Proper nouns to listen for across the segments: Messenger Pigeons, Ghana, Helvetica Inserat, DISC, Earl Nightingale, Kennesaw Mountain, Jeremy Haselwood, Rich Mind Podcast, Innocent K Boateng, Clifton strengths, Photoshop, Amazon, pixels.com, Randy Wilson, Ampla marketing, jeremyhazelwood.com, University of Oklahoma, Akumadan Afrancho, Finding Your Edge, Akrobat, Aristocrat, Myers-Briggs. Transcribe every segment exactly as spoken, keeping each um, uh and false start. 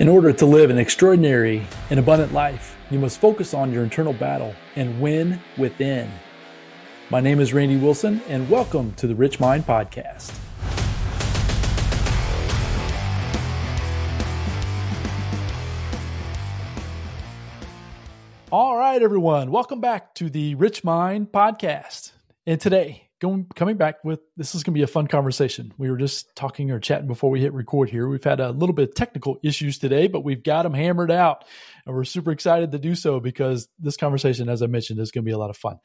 In order to live an extraordinary and abundant life, you must focus on your internal battle and win within. My name is Randy Wilson, and welcome to the Rich Mind Podcast. All right, everyone, welcome back to the Rich Mind Podcast. And today, going coming back with, this is going to be a fun conversation. We were just talking or chatting before we hit record here. We've had a little bit of technical issues today, but we've got them hammered out. And we're super excited to do so because this conversation, as I mentioned, is going to be a lot of fun.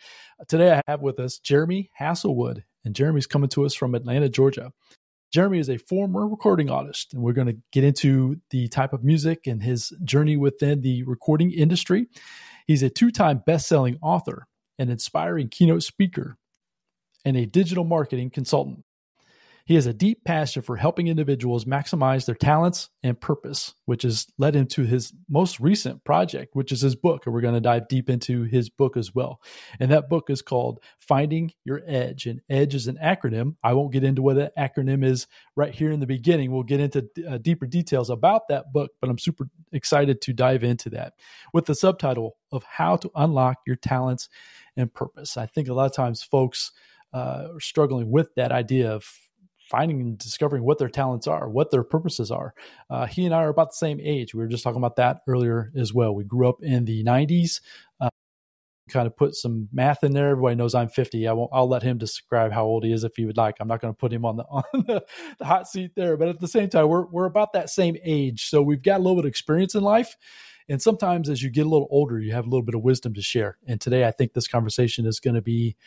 Today, I have with us Jeremy Haselwood, and Jeremy's coming to us from Atlanta, Georgia. Jeremy is a former recording artist, and we're going to get into the type of music and his journey within the recording industry. He's a two-time best-selling author, an inspiring keynote speaker, and a digital marketing consultant. He has a deep passion for helping individuals maximize their talents and purpose, which has led him to his most recent project, which is his book. And we're going to dive deep into his book as well. And that book is called Finding Your Edge. And EDGE is an acronym. I won't get into what that acronym is right here in the beginning. We'll get into uh, deeper details about that book, but I'm super excited to dive into that with the subtitle of How to Unlock Your Talents and Purpose. I think a lot of times folks uh, are struggling with that idea of finding and discovering what their talents are, what their purposes are. Uh, he and I are about the same age. We were just talking about that earlier as well. We grew up in the nineties, uh, kind of put some math in there. Everybody knows I'm fifty. I won't, I'll let him describe how old he is if he would like. I'm not going to put him on the on the, the hot seat there, but at the same time, we're, we're about that same age. So we've got a little bit of experience in life. And sometimes as you get a little older, you have a little bit of wisdom to share. And today, I think this conversation is going to be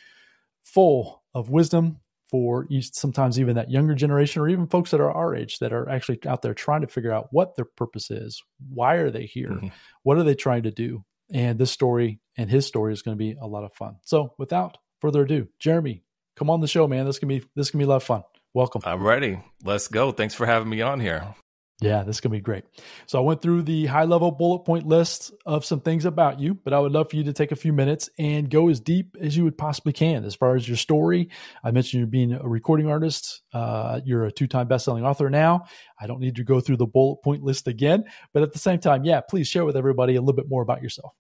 full of wisdom for sometimes even that younger generation or even folks that are our age that are actually out there trying to figure out what their purpose is. Why are they here? Mm-hmm. What are they trying to do? And this story and his story is going to be a lot of fun. So without further ado, Jeremy, come on the show, man. This can be, this can be a lot of fun. Welcome. I'm ready. Let's go. Thanks for having me on here. Yeah, this is going to be great. So I went through the high-level bullet point lists of some things about you, but I would love for you to take a few minutes and go as deep as you would possibly can as far as your story. I mentioned you're being a recording artist. Uh, you're a two-time best-selling author now. I don't need to go through the bullet point list again, but at the same time, yeah, please share with everybody a little bit more about yourself.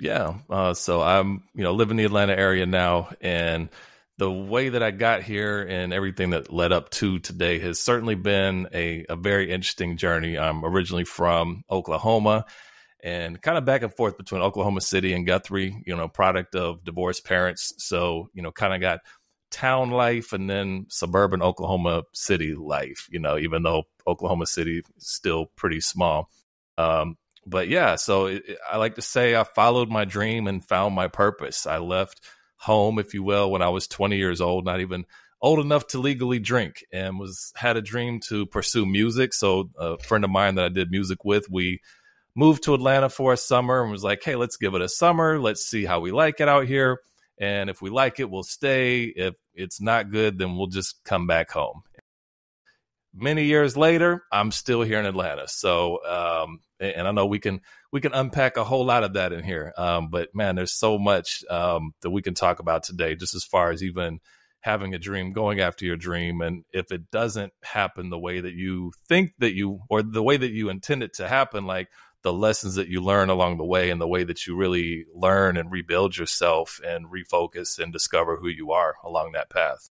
Yeah, uh, so I'm you know live in the Atlanta area now, and the way that I got here and everything that led up to today has certainly been a, a very interesting journey. I'm originally from Oklahoma and kind of back and forth between Oklahoma City and Guthrie, you know, product of divorced parents. So, you know, kind of got town life and then suburban Oklahoma City life, you know, even though Oklahoma City is still pretty small. Um, but yeah, so it, I like to say I followed my dream and found my purpose. I left home, if you will, when I was twenty years old, not even old enough to legally drink, and was had a dream to pursue music. So a friend of mine that I did music with, we moved to Atlanta for a summer and was like, hey, let's give it a summer. Let's see how we like it out here. And if we like it, we'll stay. If it's not good, then we'll just come back home. Many years later, I'm still here in Atlanta. So, um, and I know we can we can unpack a whole lot of that in here. Um, but man, there's so much um, that we can talk about today, just as far as even having a dream, going after your dream. And if it doesn't happen the way that you think that you, or the way that you intend it to happen, like the lessons that you learn along the way and the way that you really learn and rebuild yourself and refocus and discover who you are along that path.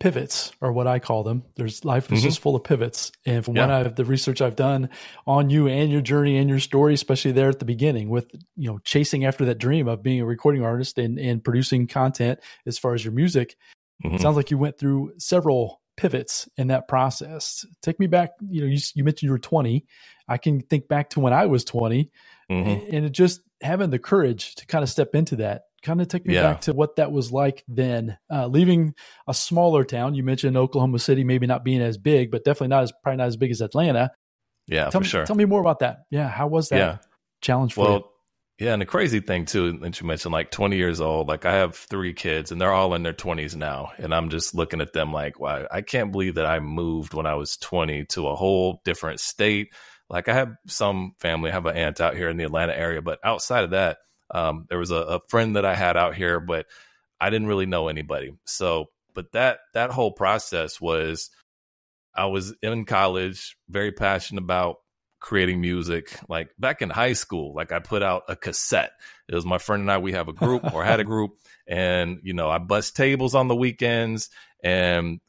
Pivots are what I call them. There's life is mm-hmm. just full of pivots. And from yeah. what I've, the research I've done on you and your journey and your story, especially there at the beginning with, you know, chasing after that dream of being a recording artist and, and producing content as far as your music, mm-hmm. it sounds like you went through several pivots in that process. Take me back. You know, you, you mentioned you were twenty. I can think back to when I was twenty mm-hmm. and, and it just having the courage to kind of step into that. Kind of take me yeah. back to what that was like then, uh, leaving a smaller town. You mentioned Oklahoma City, maybe not being as big, but definitely not as probably not as big as Atlanta. Yeah, tell for me, sure. Tell me more about that. Yeah, how was that yeah. challenge for well, you? Yeah, and the crazy thing too that you mentioned, like twenty years old. Like I have three kids, and they're all in their twenties now, and I'm just looking at them like, wow, I can't believe that I moved when I was twenty to a whole different state. Like I have some family, I have an aunt out here in the Atlanta area, but outside of that. Um, there was a, a friend that I had out here, but I didn't really know anybody. So, but that, that whole process was, I was in college, very passionate about creating music. Like back in high school, like I put out a cassette. It was my friend and I, we have a group or had a group. And, you know, I bust tables on the weekends, and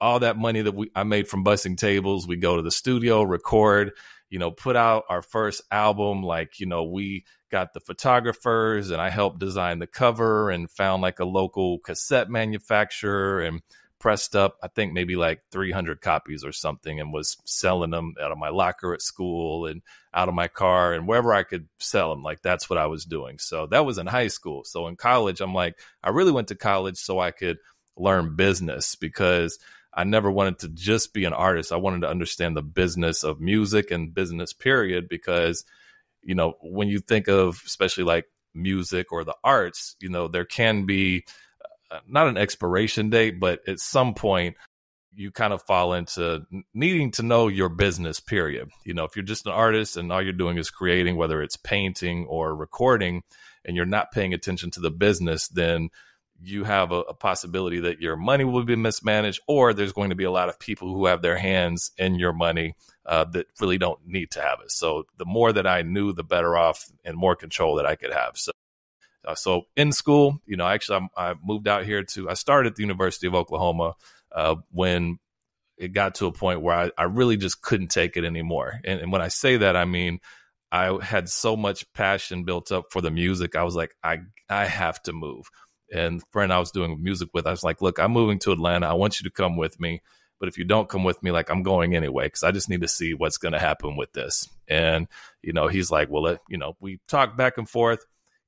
all that money that we I made from busing tables, we go to the studio, record, you know, put out our first album. Like, you know, we got the photographers and I helped design the cover and found like a local cassette manufacturer and pressed up, I think maybe like three hundred copies or something, and was selling them out of my locker at school and out of my car and wherever I could sell them. Like that's what I was doing. So that was in high school. So in college, I'm like, I really went to college so I could learn business, because I never wanted to just be an artist. I wanted to understand the business of music and business period, because, you know, when you think of especially like music or the arts, you know, there can be not an expiration date, but at some point you kind of fall into needing to know your business period. You know, if you're just an artist and all you're doing is creating, whether it's painting or recording, and you're not paying attention to the business, then you have a, a possibility that your money will be mismanaged, or there's going to be a lot of people who have their hands in your money uh, that really don't need to have it. So the more that I knew, the better off and more control that I could have. So Uh, so in school, you know, actually, I, I moved out here to, I started at the University of Oklahoma uh, when it got to a point where I, I really just couldn't take it anymore. And, and when I say that, I mean, I had so much passion built up for the music. I was like, I, I have to move. And the friend I was doing music with, I was like, look, I'm moving to Atlanta. I want you to come with me. But if you don't come with me, like I'm going anyway, because I just need to see what's going to happen with this. And, you know, he's like, well, it, you know, we talked back and forth.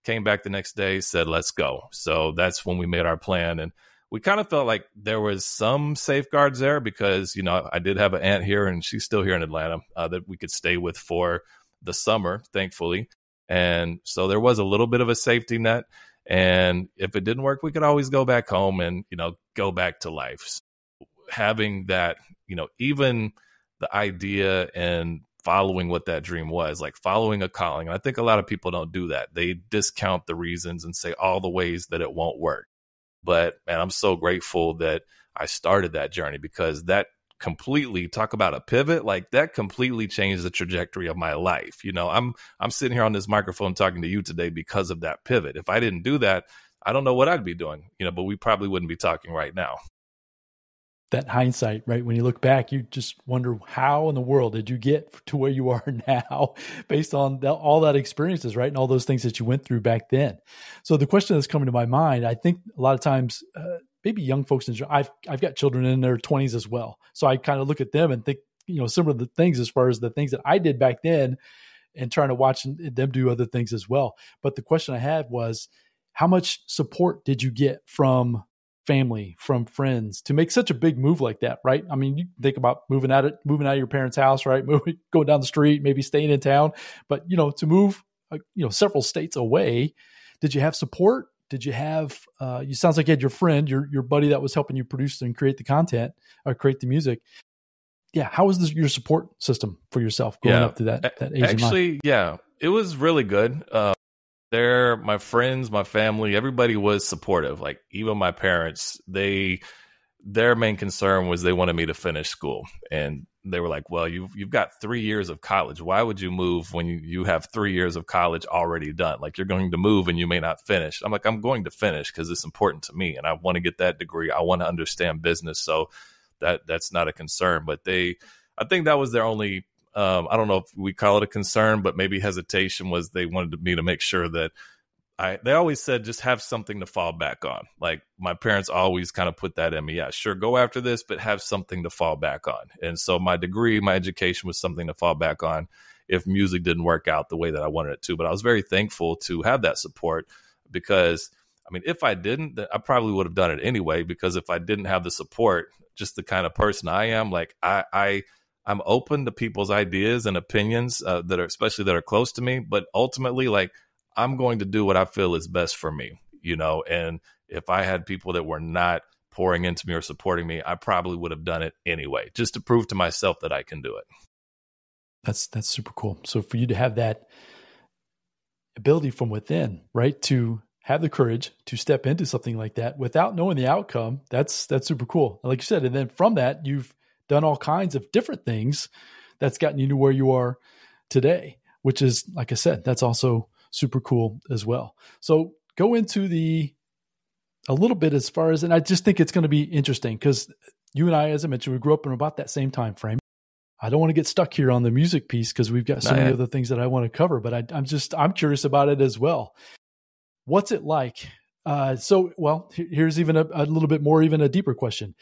Came back the next day, said, let's go. So that's when we made our plan. And we kind of felt like there was some safeguards there because, you know, I did have an aunt here and she's still here in Atlanta uh, that we could stay with for the summer, thankfully. And so there was a little bit of a safety net. And if it didn't work, we could always go back home and, you know, go back to life. So having that, you know, even the idea and following what that dream was, like following a calling. And I think a lot of people don't do that. They discount the reasons and say all the ways that it won't work. But man, I'm so grateful that I started that journey, because that completely, talk about a pivot, like that completely changed the trajectory of my life. You know, I'm I'm sitting here on this microphone talking to you today because of that pivot. If I didn't do that, I don't know what I'd be doing, you know, but we probably wouldn't be talking right now. That hindsight, right? When you look back, you just wonder how in the world did you get to where you are now based on the, all that experiences, right? And all those things that you went through back then. So the question that's coming to my mind, I think a lot of times, uh, maybe young folks, in, I've, I've got children in their twenties as well. So I kind of look at them and think, you know, similar to the things as far as the things that I did back then and trying to watch them do other things as well. But the question I had was, how much support did you get from family, from friends to make such a big move like that, right? I mean, you think about moving out of moving out of your parents' house, right? Moving, going down the street, maybe staying in town, but you know, to move, uh, you know, several states away. Did you have support? Did you have? Uh, you sounds like you had your friend, your your buddy that was helping you produce and create the content or create the music. Yeah, how was this, your support system for yourself going yeah. up to that that age? Actually, yeah, it was really good. Um, They're my friends, my family, everybody was supportive. Like even my parents, they, their main concern was they wanted me to finish school. And they were like, well, you've, you've got three years of college. Why would you move when you, you have three years of college already done? Like you're going to move and you may not finish. I'm like, I'm going to finish because it's important to me. And I want to get that degree. I want to understand business. So that that's not a concern, but they, I think that was their only Um, I don't know if we call it a concern, but maybe hesitation was they wanted me to make sure that I, they always said, just have something to fall back on. Like my parents always kind of put that in me. Yeah, sure. Go after this, but have something to fall back on. And so my degree, my education was something to fall back on if music didn't work out the way that I wanted it to. But I was very thankful to have that support because I mean, if I didn't, I probably would have done it anyway, because if I didn't have the support, just the kind of person I am, like I, I, I'm open to people's ideas and opinions uh, that are especially that are close to me. But ultimately, like I'm going to do what I feel is best for me, you know, and if I had people that were not pouring into me or supporting me, I probably would have done it anyway, just to prove to myself that I can do it. That's that's super cool. So for you to have that ability from within, right, to have the courage to step into something like that without knowing the outcome, that's that's super cool. And like you said, and then from that, you've done all kinds of different things that's gotten you to where you are today, which is, like I said, that's also super cool as well. So go into the, a little bit as far as, and I just think it's going to be interesting because you and I, as I mentioned, we grew up in about that same time frame. I don't want to get stuck here on the music piece because we've got so Not many yet. other things that I want to cover, but I, I'm just, I'm curious about it as well. What's it like? Uh, so, well, here's even a, a little bit more, even a deeper question.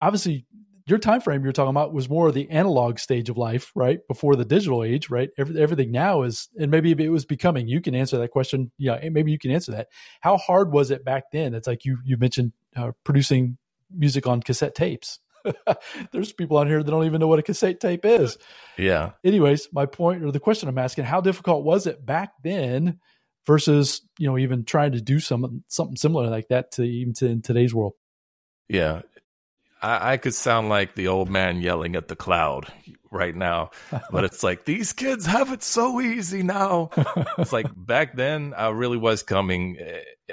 Obviously, your time frame you're talking about was more of the analog stage of life, right? Before the digital age, right? Every, everything now is, and maybe it was becoming, you can answer that question. Yeah. Maybe you can answer that. How hard was it back then? It's like you, you mentioned uh, producing music on cassette tapes. There's people on here that don't even know what a cassette tape is. Yeah. Anyways, my point or the question I'm asking, how difficult was it back then versus, you know, even trying to do some, something similar like that to even to, in today's world? Yeah. I could sound like the old man yelling at the cloud right now, but it's like, these kids have it so easy now. It's like back then I really was coming,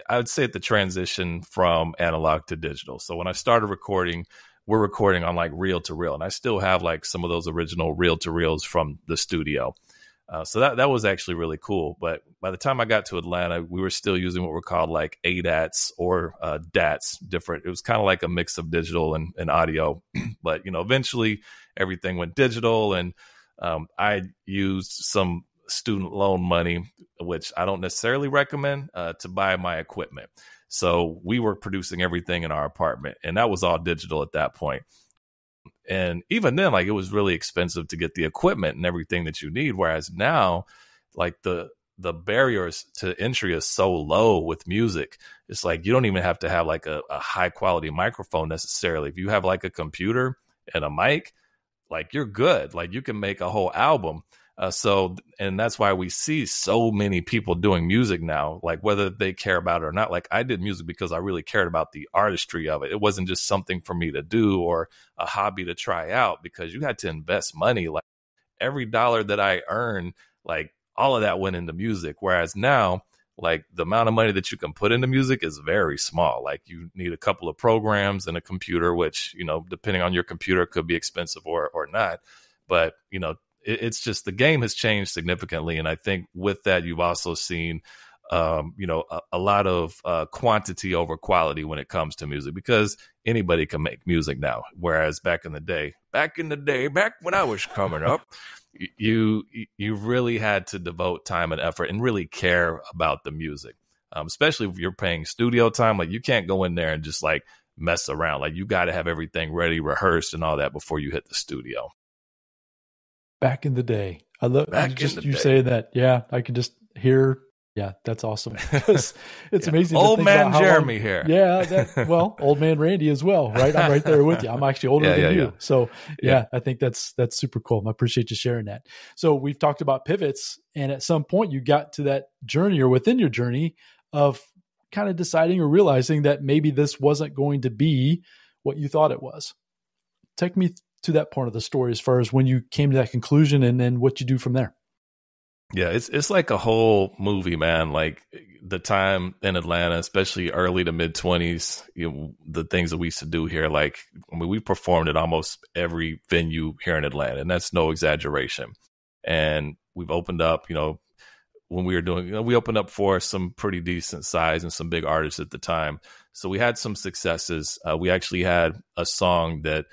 I would say at the transition from analog to digital. So when I started recording, we're recording on like reel to reel, and I still have like some of those original reel to reels from the studio. Uh, so that, that was actually really cool. But by the time I got to Atlanta, we were still using what were called like A D A Ts or uh, D A Ts, different. It was kind of like a mix of digital and, and audio. But, you know, eventually everything went digital, and um, I used some student loan money, which I don't necessarily recommend, uh, to buy my equipment. So we were producing everything in our apartment, and that was all digital at that point. And even then, like, it was really expensive to get the equipment and everything that you need. Whereas now, like, the, the barriers to entry is so low with music. It's like, you don't even have to have like a, a high quality microphone necessarily. If you have like a computer and a mic, like, you're good. Like, you can make a whole album. Uh, so, and that's why we see so many people doing music now, like whether they care about it or not. Like, I did music because I really cared about the artistry of it. It wasn't just something for me to do or a hobby to try out, because you had to invest money. Like, every dollar that I earned, like, all of that went into music. Whereas now, like, the amount of money that you can put into music is very small. Like, you need a couple of programs and a computer, which, you know, depending on your computer, could be expensive or, or not. But, you know, it's just the game has changed significantly. And I think with that, you've also seen, um, you know, a, a lot of uh, quantity over quality when it comes to music, because anybody can make music now. Whereas back in the day, back in the day, back when I was coming up, you you really had to devote time and effort and really care about the music, um, especially if you're paying studio time. Like, you can't go in there and just like mess around. Like, you got to have everything ready, rehearsed and all that before you hit the studio. Back in the day. I love just you saying that. Yeah. I can just hear. Yeah. That's awesome. It's yeah. amazing. Old man Jeremy long, here. Yeah. That, well, old man Randy as well, right? I'm right there with you. I'm actually older yeah, than yeah, you. Yeah. So yeah, yeah, I think that's, that's super cool. I appreciate you sharing that. So we've talked about pivots, and at some point you got to that journey or within your journey of kind of deciding or realizing that maybe this wasn't going to be what you thought it was. Take me th- to that part of the story as far as when you came to that conclusion and then what you do from there. Yeah, it's it's like a whole movie, man. Like, the time in Atlanta, especially early to mid twenties, you know, the things that we used to do here, like, I mean, we performed at almost every venue here in Atlanta, and that's no exaggeration. And we've opened up, you know, when we were doing, you know, we opened up for some pretty decent size and some big artists at the time. So we had some successes. Uh, we actually had a song that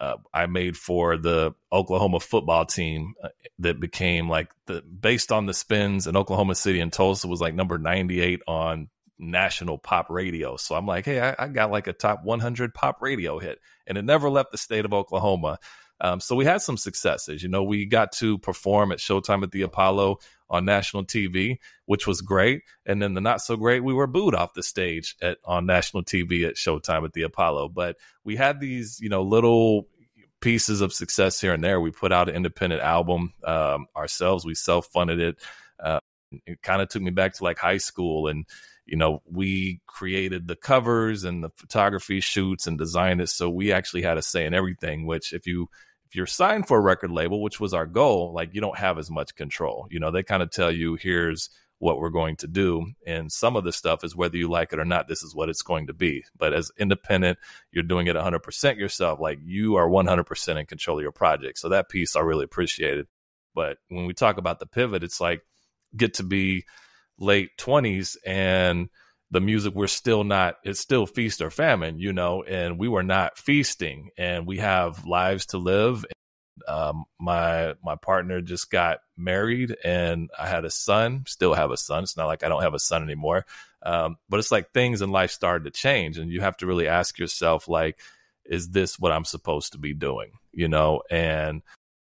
Uh, I made for the Oklahoma football team that became like the, based on the spins in Oklahoma City and Tulsa, was like number ninety-eight on national pop radio. So I'm like, hey, I, I got like a top one hundred pop radio hit, and it never left the state of Oklahoma. Um, so we had some successes. You know, we got to perform at Showtime at the Apollo on national T V, which was great. And then the not so great, we were booed off the stage at on national T V at Showtime at the Apollo. But we had these, you know, little pieces of success here and there. We put out an independent album um, ourselves. We self-funded it. Uh, it kind of took me back to like high school, and, you know, we created the covers and the photography shoots and designed it. So we actually had a say in everything, which if you, if you're signed for a record label, which was our goal, like, you don't have as much control. You know, they kind of tell you, here's what we're going to do. And some of this stuff is whether you like it or not, this is what it's going to be. But as independent, you're doing it one hundred percent yourself. Like you are one hundred percent in control of your project. So that piece I really appreciated. But when we talk about the pivot, it's like get to be late twenties and the music, we're still not, it's still feast or famine, you know, and we were not feasting and we have lives to live. Um, my, my partner just got married and I had a son, still have a son. It's not like I don't have a son anymore. Um, but it's like things in life started to change and you have to really ask yourself, like, is this what I'm supposed to be doing? You know, and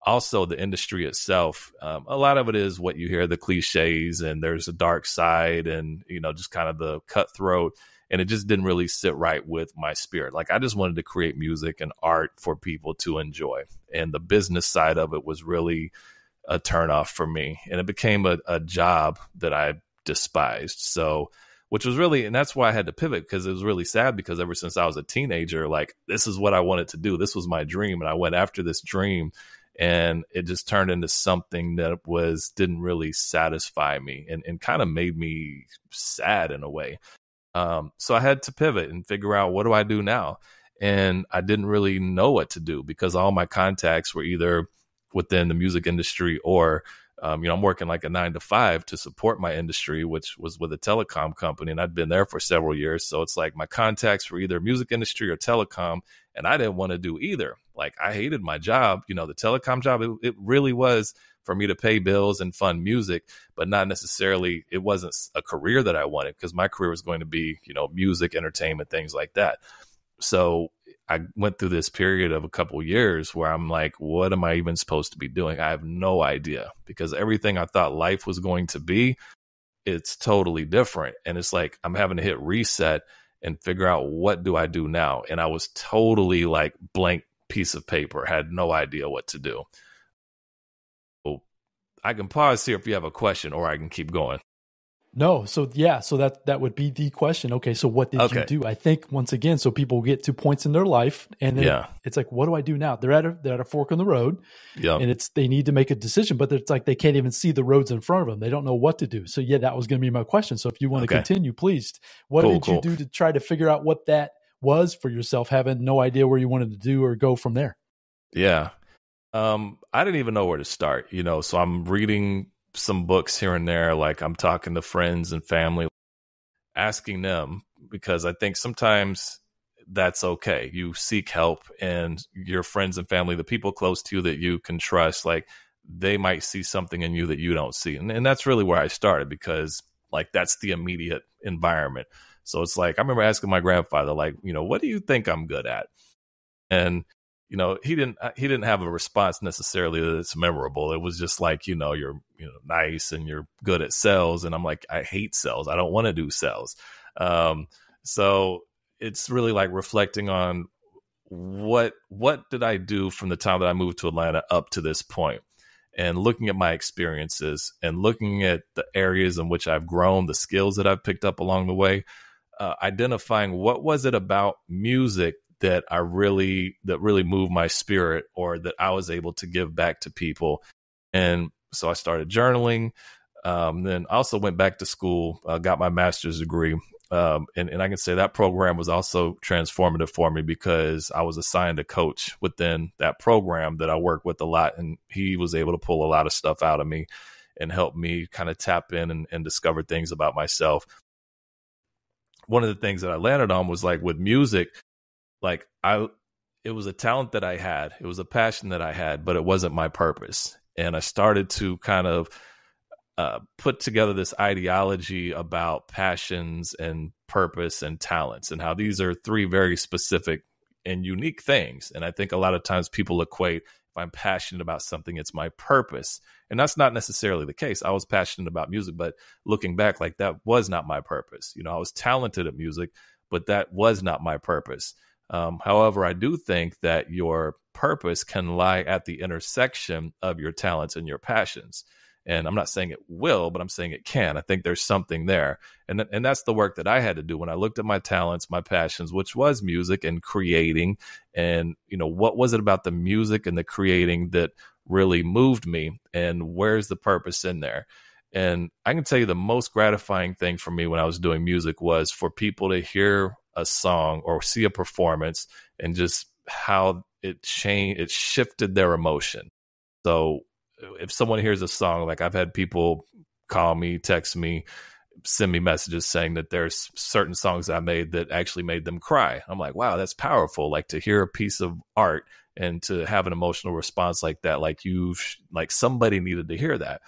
also the industry itself, um, a lot of it is what you hear, the cliches, and there's a dark side and, you know, just kind of the cutthroat. And it just didn't really sit right with my spirit. Like I just wanted to create music and art for people to enjoy. And the business side of it was really a turnoff for me. And it became a, a job that I despised. So, which was really, and that's why I had to pivot, because it was really sad, because ever since I was a teenager, like this is what I wanted to do. This was my dream. And I went after this dream and it just turned into something that was, didn't really satisfy me and, and kind of made me sad in a way. Um, so I had to pivot and figure out, what do I do now? And I didn't really know what to do because all my contacts were either within the music industry or, um, you know, I'm working like a nine to five to support my industry, which was with a telecom company. And I'd been there for several years. So it's like my contacts were either music industry or telecom. And I didn't want to do either. Like I hated my job, you know, the telecom job, it, it really was for me to pay bills and fund music, but not necessarily, it wasn't a career that I wanted, because my career was going to be, you know, music, entertainment, things like that. So I went through this period of a couple of years where I'm like, what am I even supposed to be doing? I have no idea, because everything I thought life was going to be, it's totally different. And it's like, I'm having to hit reset and figure out, what do I do now? And I was totally like blank piece of paper, had no idea what to do. I can pause here if you have a question, or I can keep going. No. So yeah, so that, that would be the question. Okay. So what did okay. you do? I think once again, so people get to points in their life and then yeah. it's like, what do I do now? They're at a, they're at a fork in the road yeah. and it's, they need to make a decision, but it's like, they can't even see the roads in front of them. They don't know what to do. So yeah, that was going to be my question. So if you want okay. to continue, please, what cool, did cool. you do to try to figure out what that was for yourself? Having no idea where you wanted to do or go from there. Yeah. Um, I didn't even know where to start, you know, so I'm reading some books here and there. Like I'm talking to friends and family, asking them, because I think sometimes that's okay. You seek help and your friends and family, the people close to you that you can trust, like they might see something in you that you don't see. And, and that's really where I started, because like, that's the immediate environment. So it's like, I remember asking my grandfather, like, you know, what do you think I'm good at? And you know, he didn't, he didn't have a response necessarily that's memorable. It was just like, you know, you're you know nice and you're good at sales. And I'm like, I hate sales. I don't want to do sales. Um, so it's really like reflecting on what, what did I do from the time that I moved to Atlanta up to this point, and looking at my experiences and looking at the areas in which I've grown, the skills that I've picked up along the way, uh, identifying what was it about music that I really, that really moved my spirit, or that I was able to give back to people. And so I started journaling. Um, then I also went back to school, uh, got my master's degree. Um, and, and I can say that program was also transformative for me, because I was assigned a coach within that program that I work with a lot. And he was able to pull a lot of stuff out of me and help me kind of tap in and, and discover things about myself. One of the things that I landed on was like with music, like I, it was a talent that I had, it was a passion that I had, but it wasn't my purpose. And I started to kind of uh, put together this ideology about passions and purpose and talents, and how these are three very specific and unique things. And I think a lot of times people equate, if I'm passionate about something, it's my purpose. And that's not necessarily the case. I was passionate about music, but looking back, like that was not my purpose. You know, I was talented at music, but that was not my purpose. Um, however, I do think that your purpose can lie at the intersection of your talents and your passions. And I'm not saying it will, but I'm saying it can. I think there's something there. And, th- and that's the work that I had to do when I looked at my talents, my passions, which was music and creating. And, you know, what was it about the music and the creating that really moved me? And where's the purpose in there? And I can tell you the most gratifying thing for me when I was doing music was for people to hear a song or see a performance and just how it changed, it shifted their emotion. So if someone hears a song, like I've had people call me, text me, send me messages saying that there's certain songs I made that actually made them cry. I'm like, wow, that's powerful. Like to hear a piece of art and to have an emotional response like that, like you've, like somebody needed to hear that.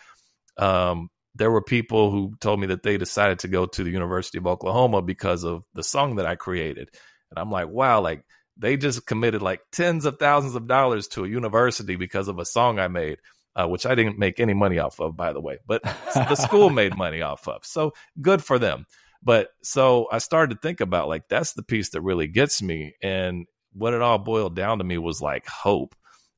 Um, there were people who told me that they decided to go to the University of Oklahoma because of the song that I created. And I'm like, wow, like they just committed like tens of thousands of dollars to a university because of a song I made. Uh, which I didn't make any money off of, by the way, but the school made money off of. So good for them. But so I started to think about like, that's the piece that really gets me. And what it all boiled down to me was like hope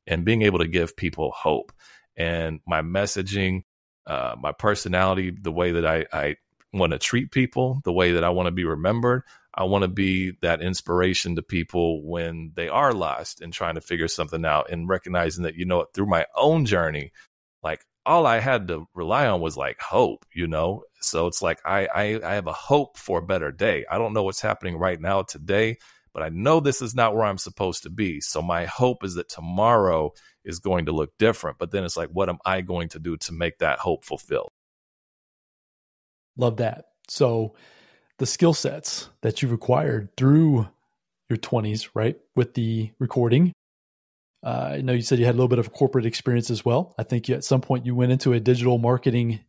and being able to give people hope. And my messaging, uh, my personality, the way that I, I want to treat people, the way that I want to be remembered. I want to be that inspiration to people when they are lost and trying to figure something out and recognizing that, you know, through my own journey, like all I had to rely on was like hope, you know? So it's like, I, I, I have a hope for a better day. I don't know what's happening right now today, but I know this is not where I'm supposed to be. So my hope is that tomorrow is going to look different, but then it's like, what am I going to do to make that hope fulfilled? Love that. So the skill sets that you acquired through your twenties, right? With the recording. Uh, I know you said you had a little bit of corporate experience as well. I think you, at some point you went into a digital marketing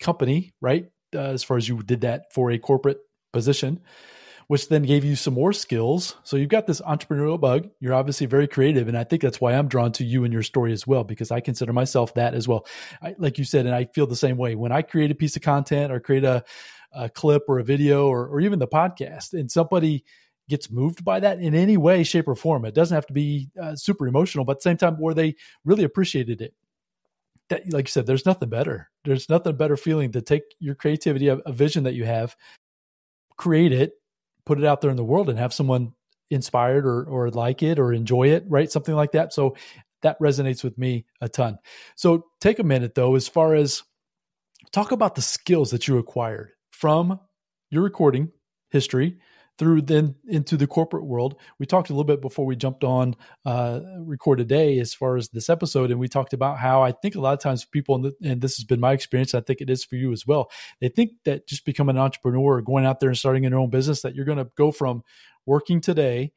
company, right? Uh, as far as you did that for a corporate position, which then gave you some more skills. So you've got this entrepreneurial bug. You're obviously very creative. And I think that's why I'm drawn to you and your story as well, because I consider myself that as well. I, like you said, and I feel the same way. When I create a piece of content or create a a clip or a video or, or even the podcast, and somebody gets moved by that in any way, shape, or form. It doesn't have to be uh, super emotional, but at the same time where they really appreciated it. That, like you said, there's nothing better. There's nothing better feeling to take your creativity, a, a vision that you have, create it, put it out there in the world and have someone inspired or, or like it or enjoy it, right? Something like that. So that resonates with me a ton. So take a minute though, as far as talk about the skills that you acquired from your recording history through then into the corporate world. We talked a little bit before we jumped on uh, record today as far as this episode. And we talked about how I think a lot of times people, in the, and this has been my experience, I think it is for you as well. They think that just becoming an entrepreneur or going out there and starting your own business, that you're going to go from working today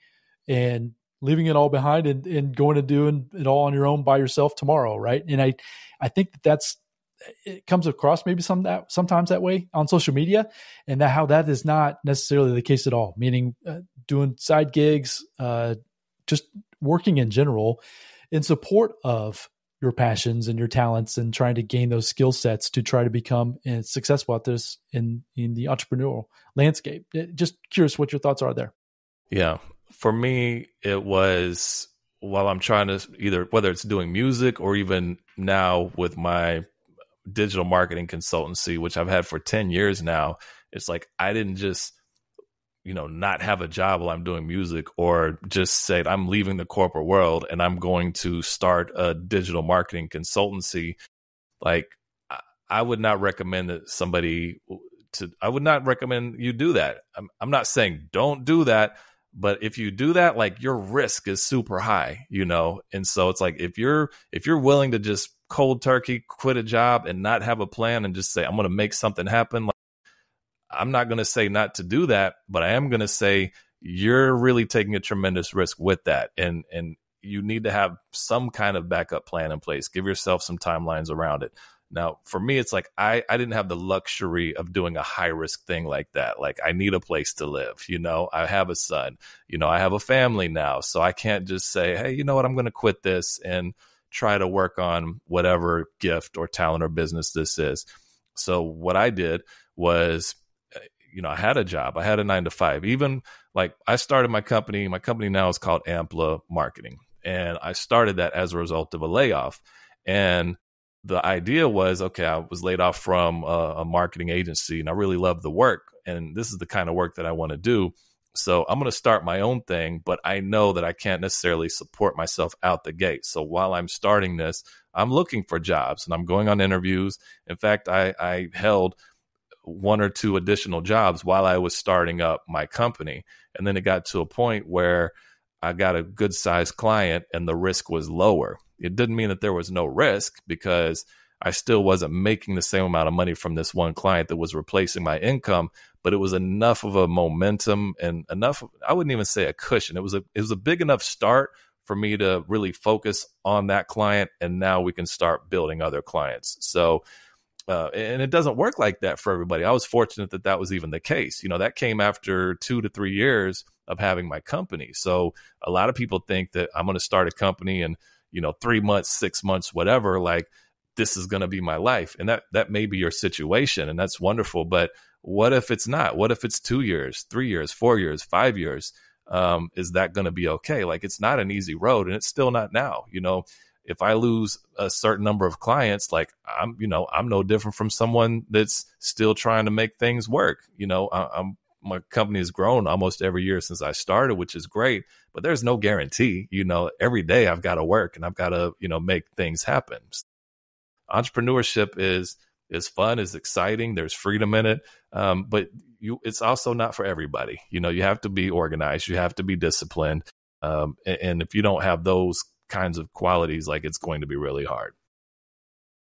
and leaving it all behind and, and going to doing it all on your own by yourself tomorrow, right? And I, I think that that's, it comes across maybe some that sometimes that way on social media, and that how that is not necessarily the case at all. Meaning uh, doing side gigs, uh, just working in general in support of your passions and your talents and trying to gain those skill sets to try to become uh, successful at this in, in the entrepreneurial landscape. It, just curious what your thoughts are there. Yeah. For me, it was while I'm trying to either, whether it's doing music or even now with my digital marketing consultancy, which I've had for ten years now. It's like, I didn't just, you know, not have a job while I'm doing music or just say I'm leaving the corporate world and I'm going to start a digital marketing consultancy. Like I would not recommend that somebody to, I would not recommend you do that. I'm, I'm not saying don't do that, but if you do that, like your risk is super high, you know? And so it's like, if you're, if you're willing to just cold turkey, quit a job and not have a plan and just say, I'm going to make something happen. Like, I'm not going to say not to do that, but I am going to say you're really taking a tremendous risk with that. And, and you need to have some kind of backup plan in place. Give yourself some timelines around it. Now, for me, it's like, I, I didn't have the luxury of doing a high risk thing like that. Like I need a place to live. You know, I have a son, you know, I have a family now, so I can't just say, hey, you know what, I'm going to quit this and try to work on whatever gift or talent or business this is. So what I did was, you know, I had a job, I had a nine to five, even like I started my company, my company now is called Ampla Marketing. And I started that as a result of a layoff. And the idea was, okay, I was laid off from a, a marketing agency and I really love the work. And this is the kind of work that I want to do. So I'm going to start my own thing, but I know that I can't necessarily support myself out the gate. So while I'm starting this, I'm looking for jobs and I'm going on interviews. In fact, I, I held one or two additional jobs while I was starting up my company. And then it got to a point where I got a good sized client and the risk was lower. It didn't mean that there was no risk, because I still wasn't making the same amount of money from this one client that was replacing my income, but it was enough of a momentum and enough, I wouldn't even say a cushion. It was a, it was a big enough start for me to really focus on that client. And now we can start building other clients. So, uh, and it doesn't work like that for everybody. I was fortunate that that was even the case. You know, that came after two to three years of having my company. So a lot of people think that I'm going to start a company and, you know, three months, six months, whatever, like, this is going to be my life. And that, that may be your situation, and that's wonderful. But what if it's not? What if it's two years, three years, four years, five years? Um, is that going to be okay? Like, it's not an easy road, and it's still not now. You know, if I lose a certain number of clients, like I'm, you know, I'm no different from someone that's still trying to make things work. You know, I, I'm, my company has grown almost every year since I started, which is great, but there's no guarantee. You know, every day I've got to work and I've got to, you know, make things happen. Entrepreneurship is is fun, is exciting. There's freedom in it, um, but you, it's also not for everybody. You know, you have to be organized, you have to be disciplined, um, and, and if you don't have those kinds of qualities, like, it's going to be really hard.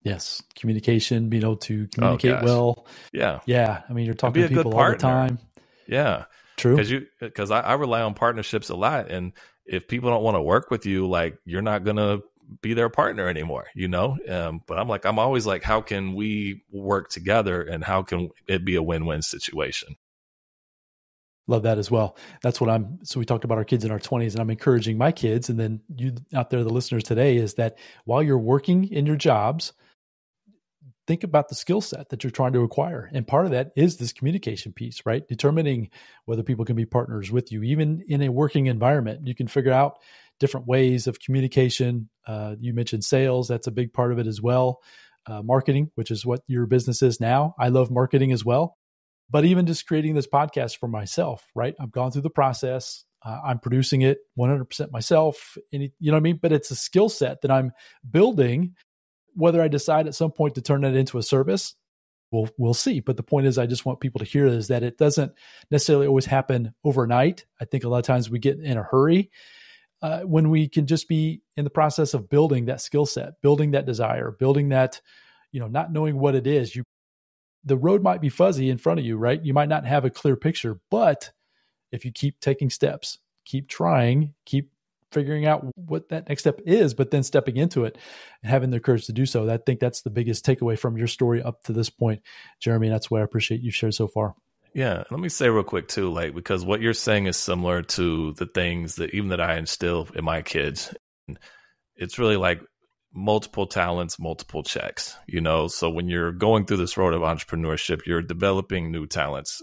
Yes, communication, being able to communicate oh, well. Yeah, yeah. I mean, you're talking to people all the time. Yeah, true. Because you because I, I rely on partnerships a lot, and if people don't want to work with you, like, you're not gonna be their partner anymore, you know? Um, but I'm like, I'm always like, how can we work together and how can it be a win-win situation? Love that as well. That's what I'm, so we talked about our kids in our twenties, and I'm encouraging my kids. And then you out there, the listeners today, is that while you're working in your jobs, think about the skill set that you're trying to acquire. And part of that is this communication piece, right? Determining whether people can be partners with you, even in a working environment. You can figure out different ways of communication. Uh, you mentioned sales. That's a big part of it as well. Uh, marketing, which is what your business is now. I love marketing as well. But even just creating this podcast for myself, right? I've gone through the process. Uh, I'm producing it one hundred percent myself. Any, you know what I mean? But it's a skill set that I'm building. Whether I decide at some point to turn that into a service, we'll, we'll see. But the point is, I just want people to hear is that it doesn't necessarily always happen overnight. I think a lot of times we get in a hurry. Uh, when we can just be in the process of building that skill set, building that desire, building that, you know, not knowing what it is. You, the road might be fuzzy in front of you, right? You might not have a clear picture, but if you keep taking steps, keep trying, keep figuring out what that next step is, but then stepping into it and having the courage to do so. I think that's the biggest takeaway from your story up to this point, Jeremy. That's what I appreciate you've shared so far. Yeah. Let me say real quick too, like, because what you're saying is similar to the things that even that I instill in my kids. It's really like multiple talents, multiple checks, you know? So when you're going through this road of entrepreneurship, you're developing new talents,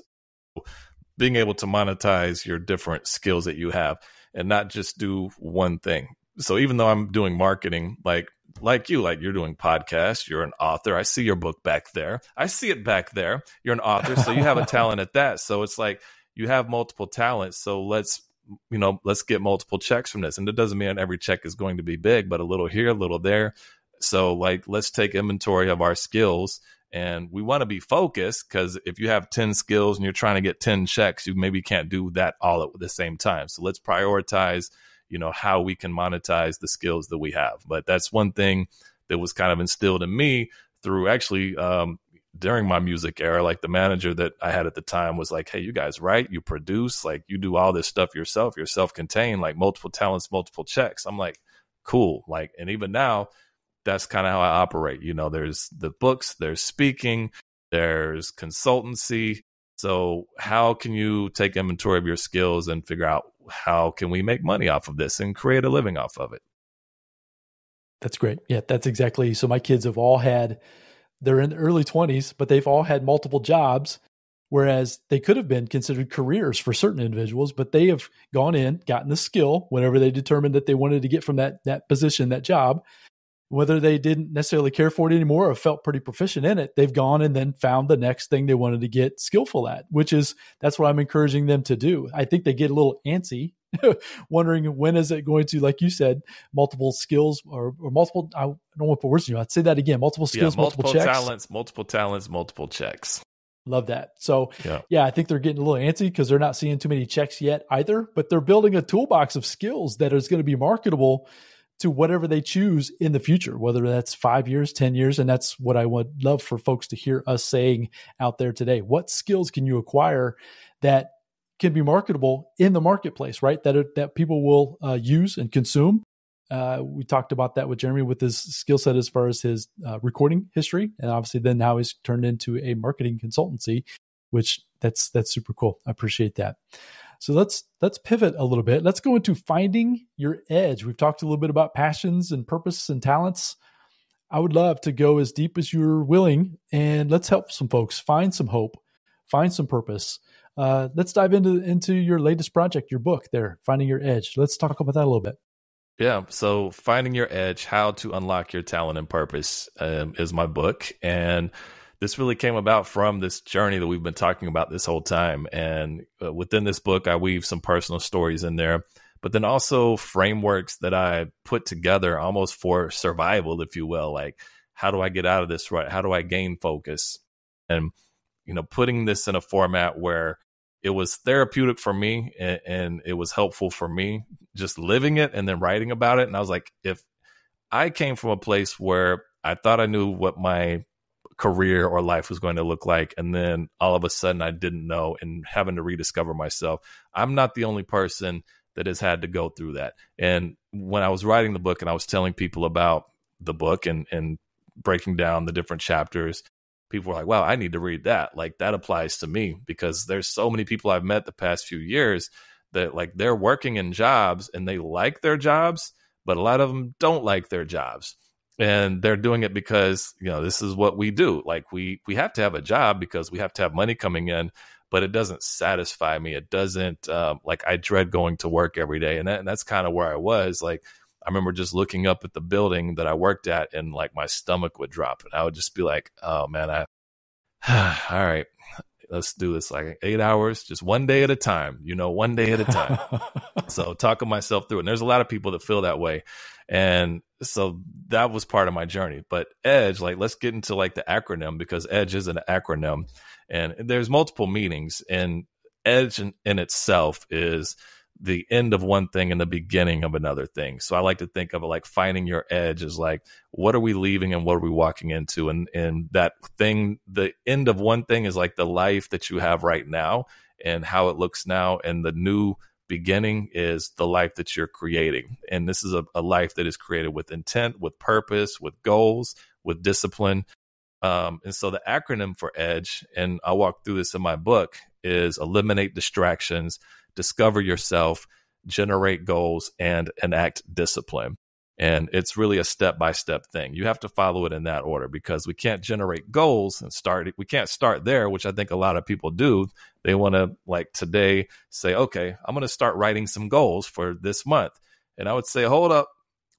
being able to monetize your different skills that you have and not just do one thing. So even though I'm doing marketing, like, like you, like you're doing podcasts, you're an author. I see your book back there. I see it back there. You're an author. So you have a talent at that. So it's like, you have multiple talents. So let's, you know, let's get multiple checks from this. And it doesn't mean every check is going to be big, but a little here, a little there. So like, let's take inventory of our skills, and we want to be focused, because if you have ten skills and you're trying to get ten checks, you maybe can't do that all at the same time. So let's prioritize, you know, how we can monetize the skills that we have. But that's one thing that was kind of instilled in me through actually um, during my music era. Like, the manager that I had at the time was like, hey, you guys write, you produce, like, you do all this stuff yourself, you're self-contained, like, multiple talents, multiple checks. I'm like, cool. Like, and even now, that's kind of how I operate. You know, there's the books, there's speaking, there's consultancy. So how can you take inventory of your skills and figure out how can we make money off of this and create a living off of it? That's great. Yeah, that's exactly. So my kids have all had, they're in the early twenties, but they've all had multiple jobs, whereas they could have been considered careers for certain individuals, but they have gone in, gotten the skill, whatever they determined that they wanted to get from that, that position, that job, whether they didn't necessarily care for it anymore or felt pretty proficient in it, they've gone and then found the next thing they wanted to get skillful at, which is, that's what I'm encouraging them to do. I think they get a little antsy, wondering when is it going to, like you said, multiple skills or, or multiple, I don't want to put words in you. I'd say that again, multiple skills, yeah, multiple, multiple checks. Talents, multiple talents, multiple checks. Love that. So yeah. yeah, I think they're getting a little antsy because they're not seeing too many checks yet either, but they're building a toolbox of skills that is going to be marketable to whatever they choose in the future, whether that's five years, ten years. And that's what I would love for folks to hear us saying out there today. What skills can you acquire that can be marketable in the marketplace, right? That, are, that people will uh, use and consume. Uh, we talked about that with Jeremy with his skill set as far as his uh, recording history. And obviously then how he's turned into a marketing consultancy, which that's, that's super cool. I appreciate that. So let's let's pivot a little bit. Let's go into finding your edge. We've talked a little bit about passions and purpose and talents. I would love to go as deep as you're willing, and let's help some folks find some hope, find some purpose. Uh, let's dive into, into your latest project, your book there, Finding Your Edge. Let's talk about that a little bit. Yeah, so Finding Your Edge, How to Unlock Your Talent and Purpose um, is my book. And this really came about from this journey that we've been talking about this whole time. And uh, within this book, I weave some personal stories in there, but then also frameworks that I put together almost for survival, if you will, like, how do I get out of this, right? How do I gain focus? And, you know, putting this in a format where it was therapeutic for me and, and it was helpful for me just living it and then writing about it. And I was like, if I came from a place where I thought I knew what my career or life was going to look like, and then all of a sudden I didn't know and having to rediscover myself, I'm not the only person that has had to go through that. And when I was writing the book and I was telling people about the book and, and breaking down the different chapters, people were like, wow, I need to read that. Like, that applies to me, because there's so many people I've met the past few years that, like, they're working in jobs and they like their jobs, but a lot of them don't like their jobs. And they're doing it because, you know, this is what we do. Like, we we have to have a job because we have to have money coming in, but it doesn't satisfy me. It doesn't uh, like, I dread going to work every day. And, that, and that's kind of where I was. Like, I remember just looking up at the building that I worked at and, like, my stomach would drop and I would just be like, oh man, I, all right, let's do this. Like, eight hours, just one day at a time, you know, one day at a time. So talking myself through it. And there's a lot of people that feel that way. And so that was part of my journey. But EDGE, like, let's get into, like, the acronym, because EDGE is an acronym and there's multiple meanings, and EDGE in, in itself is the end of one thing and the beginning of another thing. So I like to think of it like, finding your edge is like, what are we leaving and what are we walking into? And, and that thing, the end of one thing is like the life that you have right now and how it looks now. And the new beginning is the life that you're creating. And this is a, a life that is created with intent, with purpose, with goals, with discipline. Um, and so the acronym for EDGE, and I walk through this in my book, is eliminate distractions, discover yourself, generate goals, and enact discipline. And it's really a step-by-step thing. You have to follow it in that order, because we can't generate goals and start, we can't start there, which I think a lot of people do. They want to, like, today say, okay, I'm going to start writing some goals for this month. And I would say, hold up,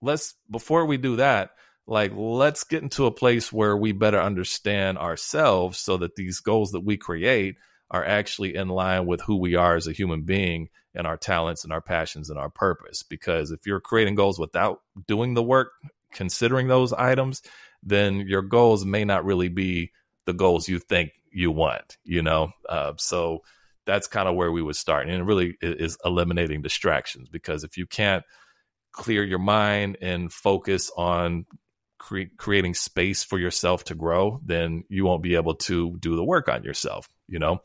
let's, before we do that, like, let's get into a place where we better understand ourselves so that these goals that we create are actually in line with who we are as a human being and our talents and our passions and our purpose. Because if you're creating goals without doing the work, considering those items, then your goals may not really be the goals you think you want, you know? Uh, so that's kind of where we would start. And it really is eliminating distractions, because if you can't clear your mind and focus on cre- creating space for yourself to grow, then you won't be able to do the work on yourself, you know?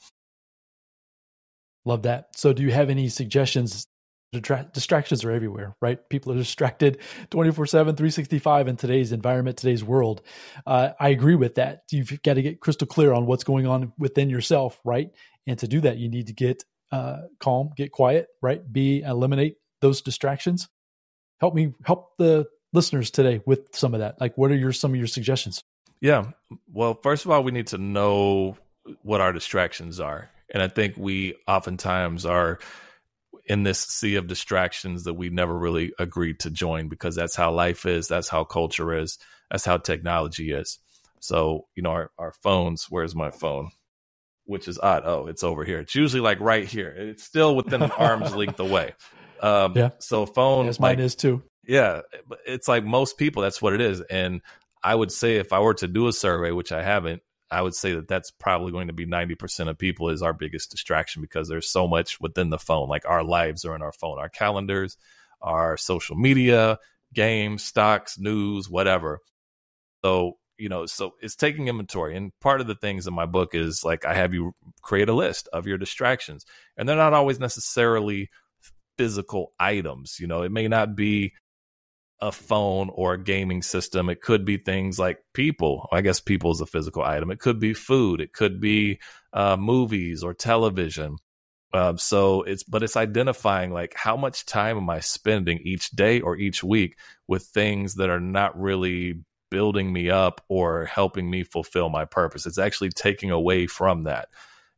Love that. So do you have any suggestions? Detra- distractions are everywhere, right? People are distracted twenty-four seven, three sixty-five in today's environment, today's world. Uh, I agree with that. You've got to get crystal clear on what's going on within yourself, right? And to do that, you need to get uh, calm, get quiet, right? Be, eliminate those distractions. Help me, help the listeners today with some of that. Like, what are your, some of your suggestions? Yeah. Well, first of all, we need to know what our distractions are. And I think we oftentimes are in this sea of distractions that we never really agreed to join, because that's how life is. That's how culture is. That's how technology is. So, you know, our, our phones, where's my phone? Which is odd. Oh, it's over here. It's usually like right here. It's still within an arm's length away. Um, yeah. So phone. Yes, like, mine is too. Yeah. It's like most people, that's what it is. And I would say if I were to do a survey, which I haven't, I would say that that's probably going to be ninety percent of people is our biggest distraction, because there's so much within the phone. Like our lives are in our phone, our calendars, our social media, games, stocks, news, whatever. So, you know, so it's taking inventory. And part of the things in my book is like, I have you create a list of your distractions, and they're not always necessarily physical items. You know, it may not be a phone or a gaming system. It could be things like people. I guess people is a physical item. It could be food. It could be uh, movies or television. Uh, so it's, but it's identifying like how much time am I spending each day or each week with things that are not really building me up or helping me fulfill my purpose. It's actually taking away from that.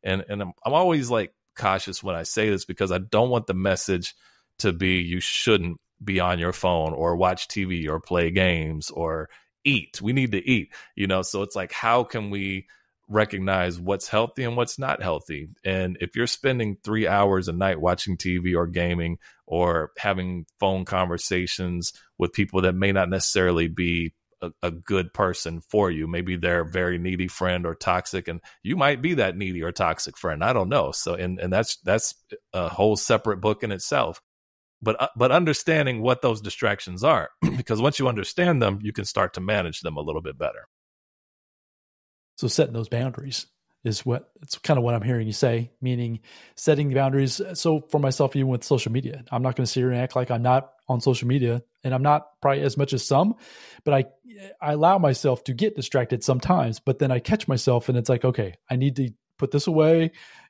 And and I'm, I'm always like cautious when I say this, because I don't want the message to be you shouldn't be on your phone or watch T V or play games or eat. We need to eat, you know? So it's like, how can we recognize what's healthy and what's not healthy? And if you're spending three hours a night watching T V or gaming or having phone conversations with people that may not necessarily be a, a good person for you, maybe they're a very needy friend or toxic, and you might be that needy or toxic friend. I don't know. So, and, and that's, that's a whole separate book in itself. But but understanding what those distractions are, because once you understand them, you can start to manage them a little bit better. So setting those boundaries is what, it's kind of what I'm hearing you say, meaning setting the boundaries. So for myself, even with social media, I'm not going to sit here and act like I'm not on social media, and I'm not probably as much as some, but I I allow myself to get distracted sometimes, but then I catch myself and it's like, okay, I need to put this away,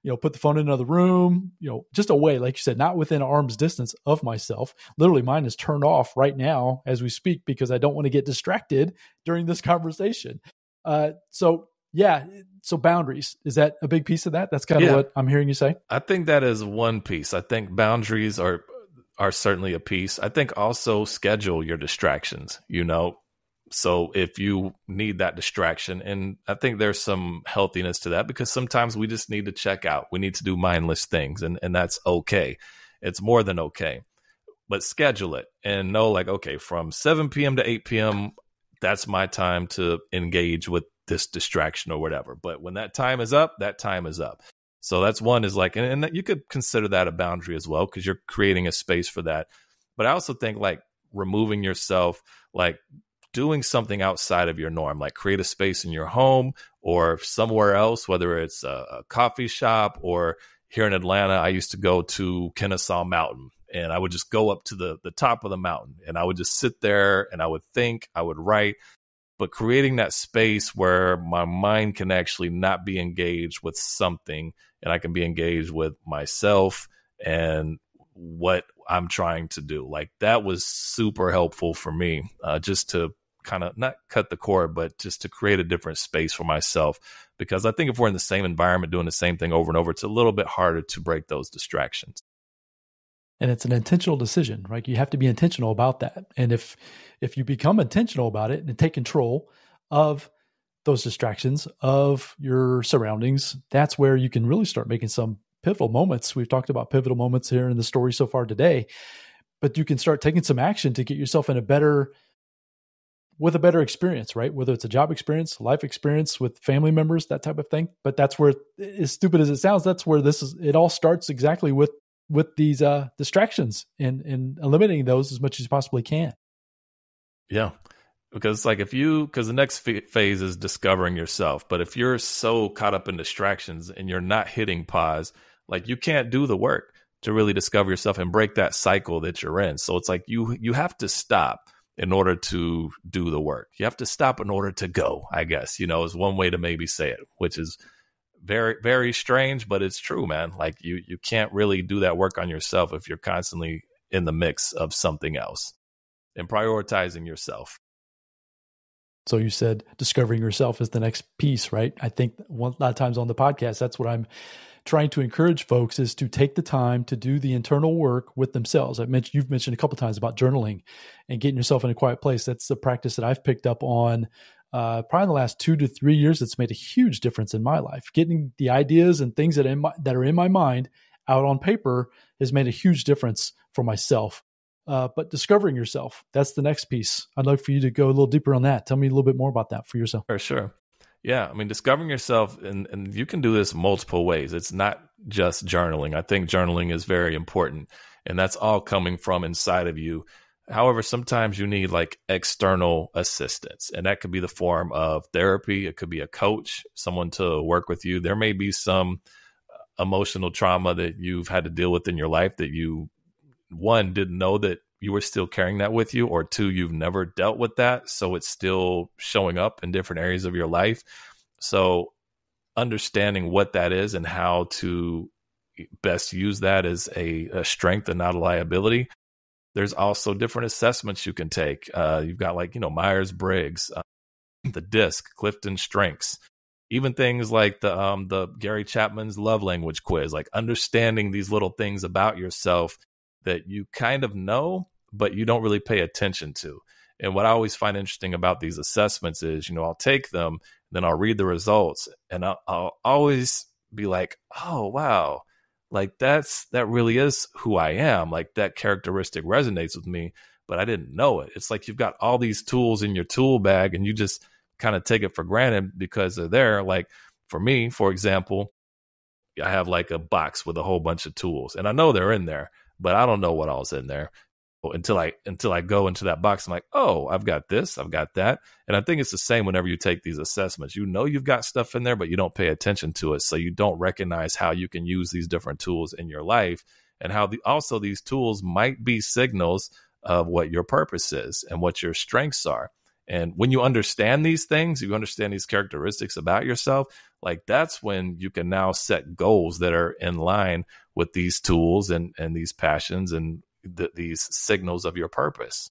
you know, put the phone in another room, you know, just away, like you said, not within arm's distance of myself. Literally mine is turned off right now as we speak, because I don't want to get distracted during this conversation. Uh, so yeah. So boundaries, is that a big piece of that? That's kind of yeah. what I'm hearing you say. I think that is one piece. I think boundaries are, are certainly a piece. I think also schedule your distractions, you know, so if you need that distraction, and I think there's some healthiness to that, because sometimes we just need to check out. We need to do mindless things, and, and that's okay. It's more than okay, but schedule it and know like, okay, from seven p.m. to eight p.m., that's my time to engage with this distraction or whatever. But when that time is up, that time is up. So that's one is like, and, and you could consider that a boundary as well, because you're creating a space for that. But I also think like removing yourself, like doing something outside of your norm, like create a space in your home or somewhere else, whether it's a, a coffee shop, or here in Atlanta, I used to go to Kennesaw Mountain, and I would just go up to the, the top of the mountain, and I would just sit there and I would think, I would write, but creating that space where my mind can actually not be engaged with something, and I can be engaged with myself and what I'm trying to do. Like that was super helpful for me, uh, just to kind of not cut the cord, but just to create a different space for myself. Because I think if we're in the same environment doing the same thing over and over, it's a little bit harder to break those distractions. And it's an intentional decision, right? You have to be intentional about that. And if if you become intentional about it and take control of those distractions, of your surroundings, that's where you can really start making some pivotal moments. We've talked about pivotal moments here in the story so far today, but you can start taking some action to get yourself in a better, with a better experience, right? Whether it's a job experience, life experience with family members, that type of thing. But that's where, as stupid as it sounds, that's where this is, it all starts exactly with, with these uh, distractions and, and eliminating those as much as you possibly can. Yeah. Because like if you, because the next f- phase is discovering yourself, but if you're so caught up in distractions and you're not hitting pause, like you can't do the work to really discover yourself and break that cycle that you're in. So it's like you you have to stop in order to do the work. You have to stop in order to go, I guess, you know, is one way to maybe say it, which is very, very strange, but it's true, man. Like you you can't really do that work on yourself if you're constantly in the mix of something else and prioritizing yourself. So you said discovering yourself is the next piece, right? I think one, a lot of times on the podcast, that's what I'm trying to encourage folks is to take the time to do the internal work with themselves. I've mentioned, you've mentioned a couple of times about journaling and getting yourself in a quiet place. That's the practice that I've picked up on uh, probably in the last two to three years. It's made a huge difference in my life. Getting the ideas and things that, in my, that are in my mind out on paper has made a huge difference for myself. Uh, but discovering yourself, that's the next piece. I'd like for you to go a little deeper on that. Tell me a little bit more about that for yourself. For sure. Yeah. I mean, discovering yourself, and, and you can do this multiple ways. It's not just journaling. I think journaling is very important, and that's all coming from inside of you. However, sometimes you need like external assistance, and that could be the form of therapy. It could be a coach, someone to work with you. There may be some emotional trauma that you've had to deal with in your life that you, one, didn't know that you were still carrying that with you, or two, you've never dealt with that. So it's still showing up in different areas of your life. So understanding what that is and how to best use that as a, a strength and not a liability. There's also different assessments you can take. Uh, you've got like, you know, Myers-Briggs, uh, the D I S C, Clifton strengths, even things like the, um, the Gary Chapman's love language quiz, like understanding these little things about yourself that you kind of know, but you don't really pay attention to. And what I always find interesting about these assessments is, you know, I'll take them, then I'll read the results, and I'll, I'll always be like, oh, wow, like that's, that really is who I am. Like that characteristic resonates with me, but I didn't know it. It's like, you've got all these tools in your tool bag and you just kind of take it for granted because they're there. Like for me, for example, I have like a box with a whole bunch of tools, and I know they're in there, but I don't know what all's in there until I until I go into that box. I'm like, oh, I've got this, I've got that. And I think it's the same whenever you take these assessments. You know you've got stuff in there, but you don't pay attention to it. So you don't recognize how you can use these different tools in your life, and how the, also these tools might be signals of what your purpose is and what your strengths are. And when you understand these things, you understand these characteristics about yourself, like that's when you can now set goals that are in line with these tools and, and these passions and th- these signals of your purpose.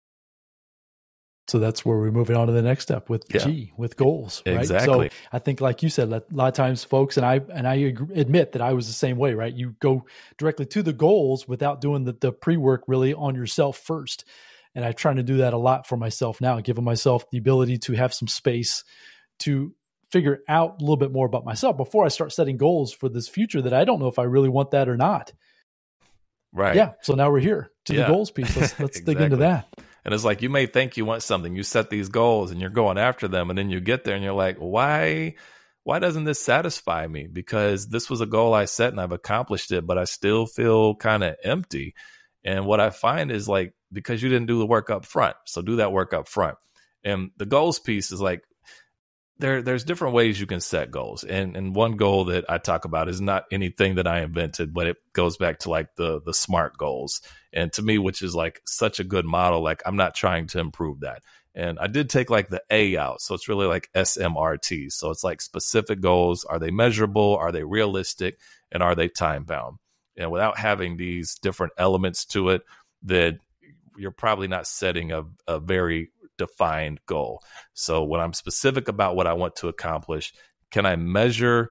So that's where we're moving on to the next step with yeah. G, with goals, right? Exactly. So I think, like you said, a lot of times folks, and I and I admit that I was the same way, right? You go directly to the goals without doing the, the pre-work really on yourself first. And I'm trying to do that a lot for myself now, giving myself the ability to have some space to figure out a little bit more about myself before I start setting goals for this future that I don't know if I really want that or not. Right. Yeah. So now we're here to yeah. the goals piece. Let's, let's exactly. dig into that. And it's like, you may think you want something. You set these goals and you're going after them, and then you get there and you're like, why, why doesn't this satisfy me? Because this was a goal I set and I've accomplished it, but I still feel kind of empty. And what I find is like, because you didn't do the work up front. So do that work up front. And the goals piece is like, there, there's different ways you can set goals. And and one goal that I talk about is not anything that I invented, but it goes back to like the, the SMART goals. And to me, which is like such a good model, like I'm not trying to improve that. And I did take like the A out. So it's really like S M R T. So it's like specific goals. Are they measurable? Are they realistic? And are they time bound? And without having these different elements to it, that you're probably not setting a, a very defined goal. So when I'm specific about what I want to accomplish, can I measure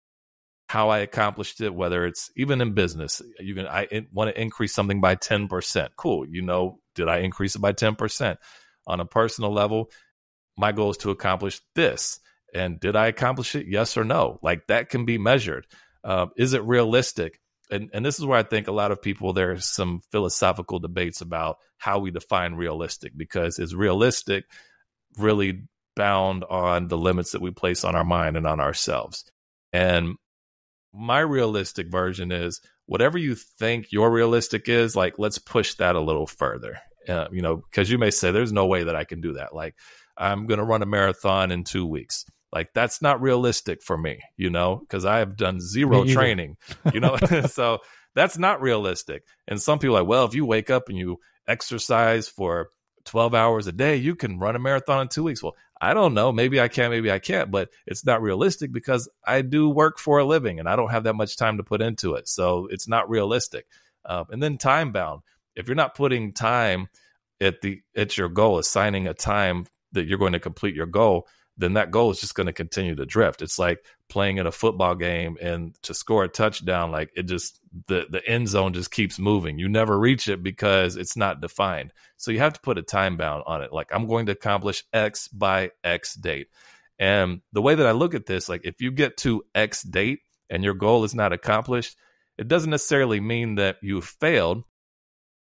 how I accomplished it? Whether it's even in business, you can, I in, want to increase something by ten percent. Cool. You know, did I increase it by ten percent? On a personal level, my goal is to accomplish this. And did I accomplish it? Yes or no? Like that can be measured. Uh, is it realistic? And and this is where I think a lot of people, there's some philosophical debates about how we define realistic, because is realistic really bound on the limits that we place on our mind and on ourselves? And my realistic version is whatever you think your realistic is, like, let's push that a little further, uh, you know, because you may say, there's no way that I can do that. Like, I'm going to run a marathon in two weeks. Like, that's not realistic for me, you know, because I have done zero training, you know, so that's not realistic. And some people are like, well, if you wake up and you exercise for twelve hours a day, you can run a marathon in two weeks. Well, I don't know. Maybe I can, maybe I can't, but it's not realistic because I do work for a living and I don't have that much time to put into it. So it's not realistic. Uh, and then time bound. If you're not putting time at the at your goal, assigning a time that you're going to complete your goal, then that goal is just going to continue to drift. It's like playing in a football game and to score a touchdown, like it just, the, the end zone just keeps moving. You never reach it because it's not defined. So you have to put a time bound on it. Like, I'm going to accomplish X by X date. And the way that I look at this, like if you get to X date and your goal is not accomplished, it doesn't necessarily mean that you failed.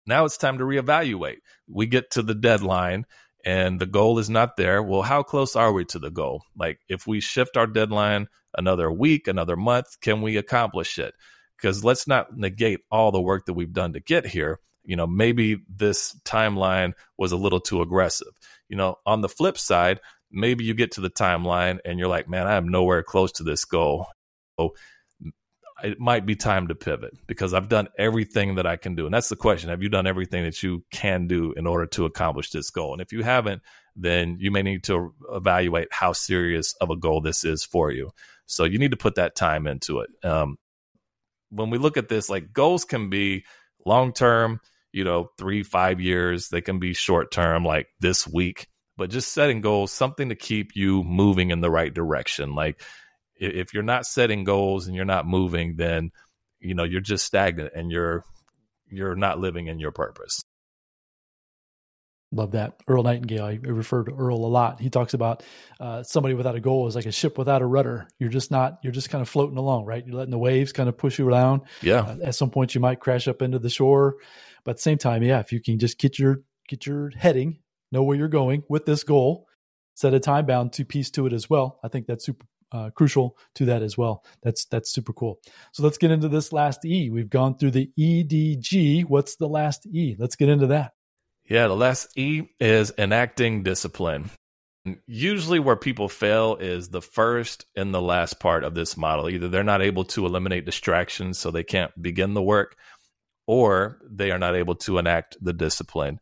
Now it's time to reevaluate. We get to the deadline and the goal is not there. Well, how close are we to the goal? Like if we shift our deadline another week, another month, can we accomplish it? Because let's not negate all the work that we've done to get here. You know, maybe this timeline was a little too aggressive. You know, on the flip side, maybe you get to the timeline and you're like, man, I am nowhere close to this goal. So it might be time to pivot because I've done everything that I can do. And that's the question. Have you done everything that you can do in order to accomplish this goal? And if you haven't, then you may need to evaluate how serious of a goal this is for you. So you need to put that time into it. Um, when we look at this, like goals can be long-term, you know, three, five years. They can be short-term, like this week. But just setting goals, something to keep you moving in the right direction. Like if you're not setting goals and you're not moving, then, you know, you're just stagnant and you're, you're not living in your purpose. Love that. Earl Nightingale. I refer to Earl a lot. He talks about uh, somebody without a goal is like a ship without a rudder. You're just not, you're just kind of floating along, right? You're letting the waves kind of push you around. Yeah. Uh, at some point you might crash up into the shore, but at the same time, yeah, if you can just get your, get your heading, know where you're going with this goal, set a time bound to piece to it as well. I think that's super uh, crucial to that as well. That's, that's super cool. So let's get into this last E. We've gone through the E D G. What's the last E? Let's get into that. Yeah. The last E is enacting discipline. Usually where people fail is the first and the last part of this model. Either they're not able to eliminate distractions, so they can't begin the work, or they are not able to enact the discipline.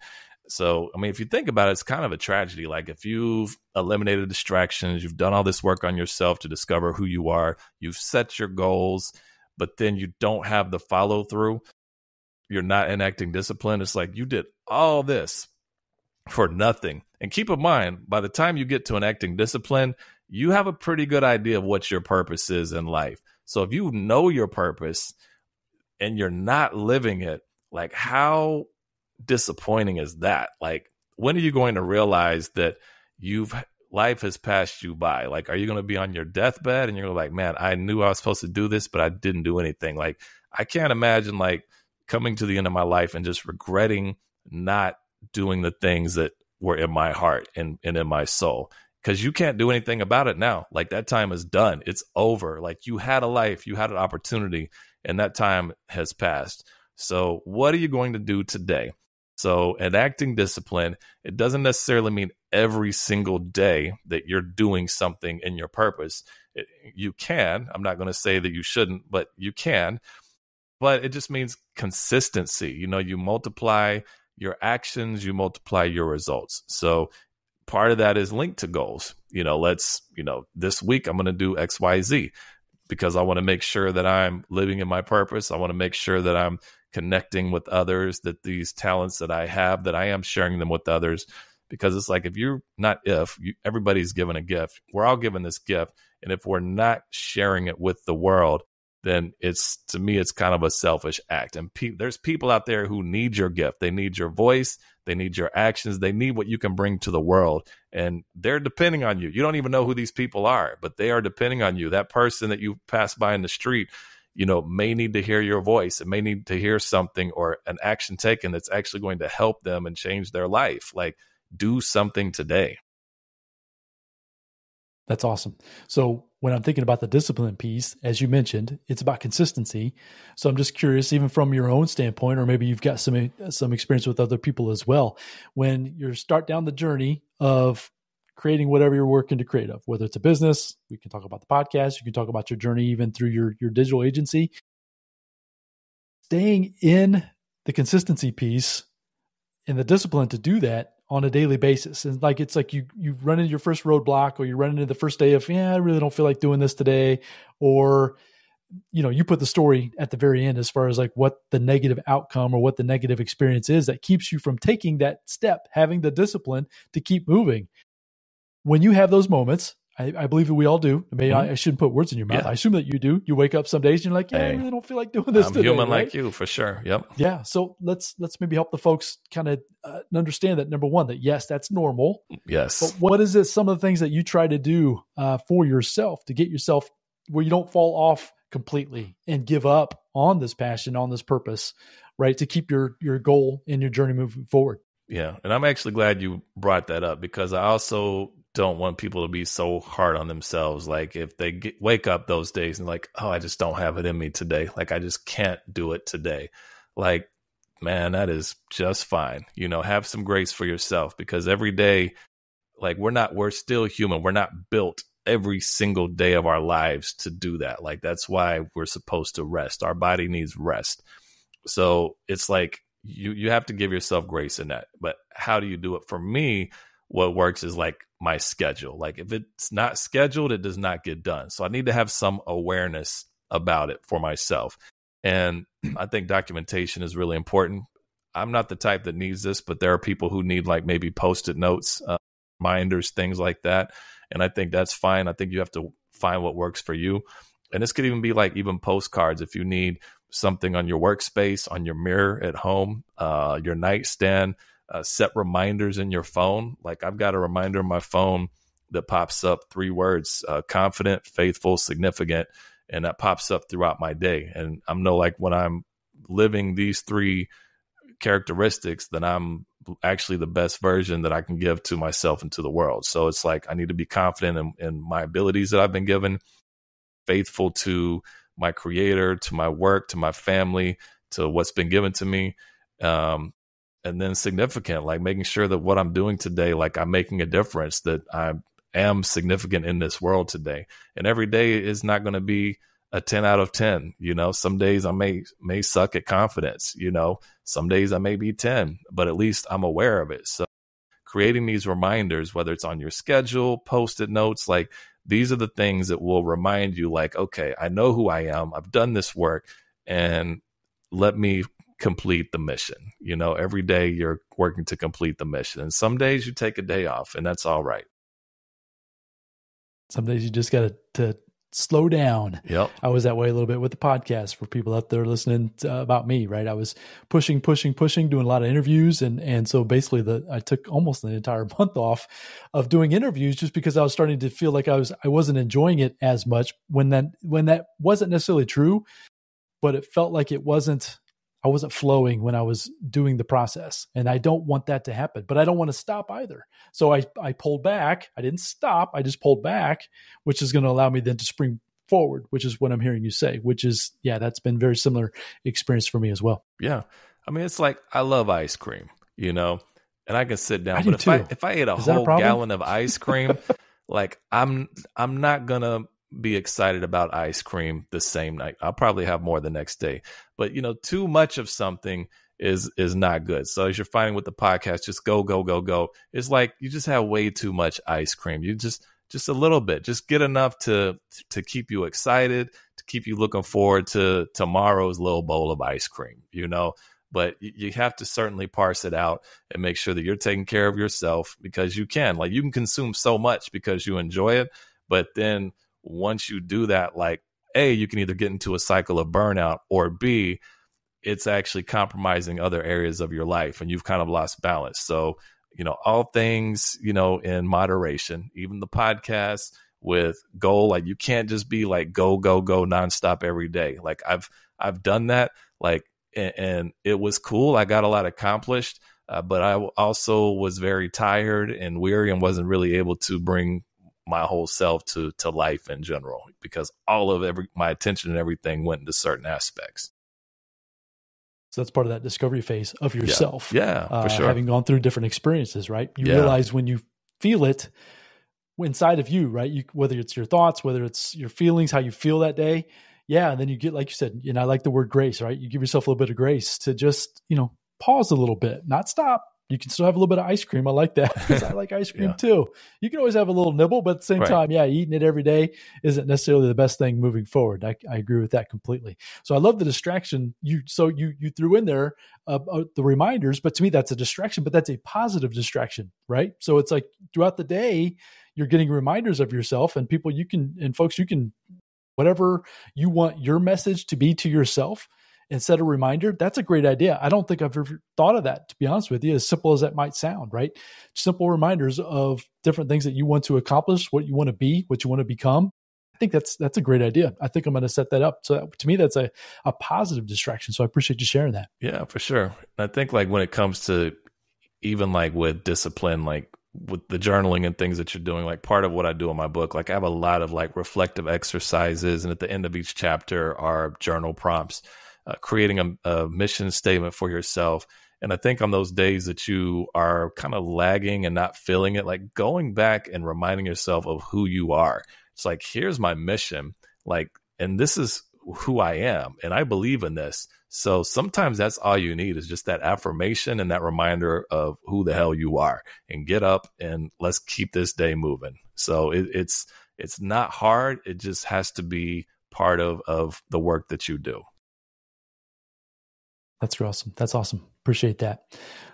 So, I mean, if you think about it, it's kind of a tragedy. Like if you've eliminated distractions, you've done all this work on yourself to discover who you are, you've set your goals, but then you don't have the follow through. You're not enacting discipline. It's like you did all this for nothing. And keep in mind, by the time you get to enacting discipline, you have a pretty good idea of what your purpose is in life. So if you know your purpose and you're not living it, like how disappointing is that? Like, when are you going to realize that you've life has passed you by? Like, are you going to be on your deathbed and you're gonna be like, man, I knew I was supposed to do this, but I didn't do anything? Like, I can't imagine like coming to the end of my life and just regretting not doing the things that were in my heart and, and in my soul, because you can't do anything about it now. Like, that time is done. It's over. Like, you had a life, you had an opportunity, and that time has passed. So what are you going to do today? So enacting discipline, it doesn't necessarily mean every single day that you're doing something in your purpose. It, you can. I'm not going to say that you shouldn't, but you can. But it just means consistency. You know, you multiply your actions, you multiply your results. So part of that is linked to goals. You know, let's, you know, this week I'm going to do X, Y, Z because I want to make sure that I'm living in my purpose. I want to make sure that I'm connecting with others, that these talents that I have, that I am sharing them with others, because it's like, if you're not, if you, everybody's given a gift, we're all given this gift. And if we're not sharing it with the world, then it's, to me, it's kind of a selfish act. And pe- there's people out there who need your gift. They need your voice. They need your actions. They need what you can bring to the world. And they're depending on you. You don't even know who these people are, but they are depending on you. That person that you pass by in the street, you know, may need to hear your voice. It may need to hear something or an action taken that's actually going to help them and change their life. Like, do something today. That's awesome. So when I'm thinking about the discipline piece, as you mentioned, it's about consistency. So I'm just curious, even from your own standpoint, or maybe you've got some, some experience with other people as well, when you start down the journey of creating whatever you're working to create of, whether it's a business, we can talk about the podcast, you can talk about your journey, even through your, your digital agency, staying in the consistency piece and the discipline to do that on a daily basis. And like, it's like you, you run into your first roadblock, or you run into the first day of, yeah, I really don't feel like doing this today. Or, you know, you put the story at the very end, as far as like what the negative outcome or what the negative experience is that keeps you from taking that step, having the discipline to keep moving. when you have those moments, I, I believe that we all do. I mean, mm-hmm. I, I shouldn't put words in your mouth. Yeah. I assume that you do. You wake up some days and you're like, yeah, hey, I really don't feel like doing this I'm today. I'm human, right? Like you, for sure. Yep. Yeah. So let's, let's maybe help the folks kind of uh, understand that, number one, that yes, that's normal. Yes. But what is it, some of the things that you try to do uh, for yourself to get yourself where you don't fall off completely and give up on this passion, on this purpose, right? To keep your, your goal and your journey moving forward. Yeah. And I'm actually glad you brought that up, because I also don't want people to be so hard on themselves. Like if they get, wake up those days and like, oh, I just don't have it in me today. Like, I just can't do it today. Like, man, that is just fine. You know, have some grace for yourself, because every day, like we're not, we're still human. We're not built every single day of our lives to do that. Like, that's why we're supposed to rest. Our body needs rest. So it's like, You you have to give yourself grace in that. But how do you do it? For me, what works is like my schedule. Like if it's not scheduled, it does not get done. So I need to have some awareness about it for myself. And I think documentation is really important. I'm not the type that needs this, but there are people who need like maybe post-it notes, uh, reminders, things like that. And I think that's fine. I think you have to find what works for you. And this could even be like even postcards if you need something on your workspace, on your mirror at home, uh, your nightstand, uh, set reminders in your phone. Like I've got a reminder on my phone that pops up three words, uh, confident, faithful, significant. And that pops up throughout my day. And I'm no, like when I'm living these three characteristics, then I'm actually the best version that I can give to myself and to the world. So it's like, I need to be confident in, in my abilities that I've been given, faithful to my creator, to my work, to my family, to what's been given to me. Um, and then significant, like making sure that what I'm doing today, like I'm making a difference, that I am significant in this world today. And every day is not going to be a ten out of ten. You know, some days I may, may suck at confidence, you know, some days I may be ten, but at least I'm aware of it. So creating these reminders, whether it's on your schedule, post-it notes, like these are the things that will remind you like, okay, I know who I am. I've done this work and let me complete the mission. You know, every day you're working to complete the mission. And some days you take a day off and that's all right. Some days you just got to slow down. Yep. I was that way a little bit with the podcast for people out there listening to, uh, about me, right? I was pushing, pushing, pushing, doing a lot of interviews. And and so basically the, I took almost an entire month off of doing interviews just because I was starting to feel like I was, I wasn't enjoying it as much when that, when that wasn't necessarily true, but it felt like it wasn't, I wasn't flowing when I was doing the process, and I don't want that to happen, but I don't want to stop either. So I, I pulled back. I didn't stop. I just pulled back, which is going to allow me then to spring forward, which is what I'm hearing you say, which is, yeah, that's been very similar experience for me as well. Yeah. I mean, it's like, I love ice cream, you know, and I can sit down, I but if too. I, if I ate a is whole a gallon of ice cream, like I'm, I'm not going to be excited about ice cream the same night. I'll probably have more the next day, but you know, too much of something is, is not good. So as you're finding with the podcast, just go, go, go, go. It's like, you just have way too much ice cream. You just, just a little bit, just get enough to, to keep you excited, to keep you looking forward to tomorrow's little bowl of ice cream, you know, but you have to certainly parse it out and make sure that you're taking care of yourself, because you can, like you can consume so much because you enjoy it. But then once you do that, like, A, you can either get into a cycle of burnout, or B, it's actually compromising other areas of your life and you've kind of lost balance. So, you know, all things, you know, in moderation, even the podcast with goal, like you can't just be like, go, go, go nonstop every day. Like I've, I've done that, like, and, and it was cool. I got a lot accomplished, uh, but I also was very tired and weary and wasn't really able to bring my whole self to, to life in general, because all of every, my attention and everything went into certain aspects. So that's part of that discovery phase of yourself. Yeah, yeah uh, for sure. Having gone through different experiences, right? You yeah. realize when you feel it inside of you, right? You, whether it's your thoughts, whether it's your feelings, how you feel that day. Yeah. And then you get, like you said, you know, I like the word grace, right? You give yourself a little bit of grace to just, you know, pause a little bit, not stop, You can still have a little bit of ice cream. I like that because I like ice cream yeah. too. You can always have a little nibble, but at the same right. time, yeah, eating it every day isn't necessarily the best thing moving forward. I, I agree with that completely. So I love the distraction. You so you you threw in there uh, uh, the reminders, but to me that's a distraction, but that's a positive distraction, right? So it's like throughout the day, you're getting reminders of yourself and people you can, and folks you can, whatever you want your message to be to yourself, and set a reminder. That's a great idea. I don't think I've ever thought of that, to be honest with you, as simple as that might sound, right? Simple reminders of different things that you want to accomplish, what you want to be, what you want to become. I think that's that's a great idea. I think I'm going to set that up. So that, to me, that's a, a positive distraction. So I appreciate you sharing that. Yeah, for sure. I think like when it comes to even like with discipline, like with the journaling and things that you're doing, like part of what I do in my book, like I have a lot of like reflective exercises. And at the end of each chapter are journal prompts. Uh, creating a, a mission statement for yourself. And I think on those days that you are kind of lagging and not feeling it, like going back and reminding yourself of who you are. It's like, here's my mission. Like, and this is who I am. And I believe in this. So sometimes that's all you need is just that affirmation and that reminder of who the hell you are, and get up and let's keep this day moving. So it, it's, it's not hard. It just has to be part of, of the work that you do. That's awesome. That's awesome. Appreciate that.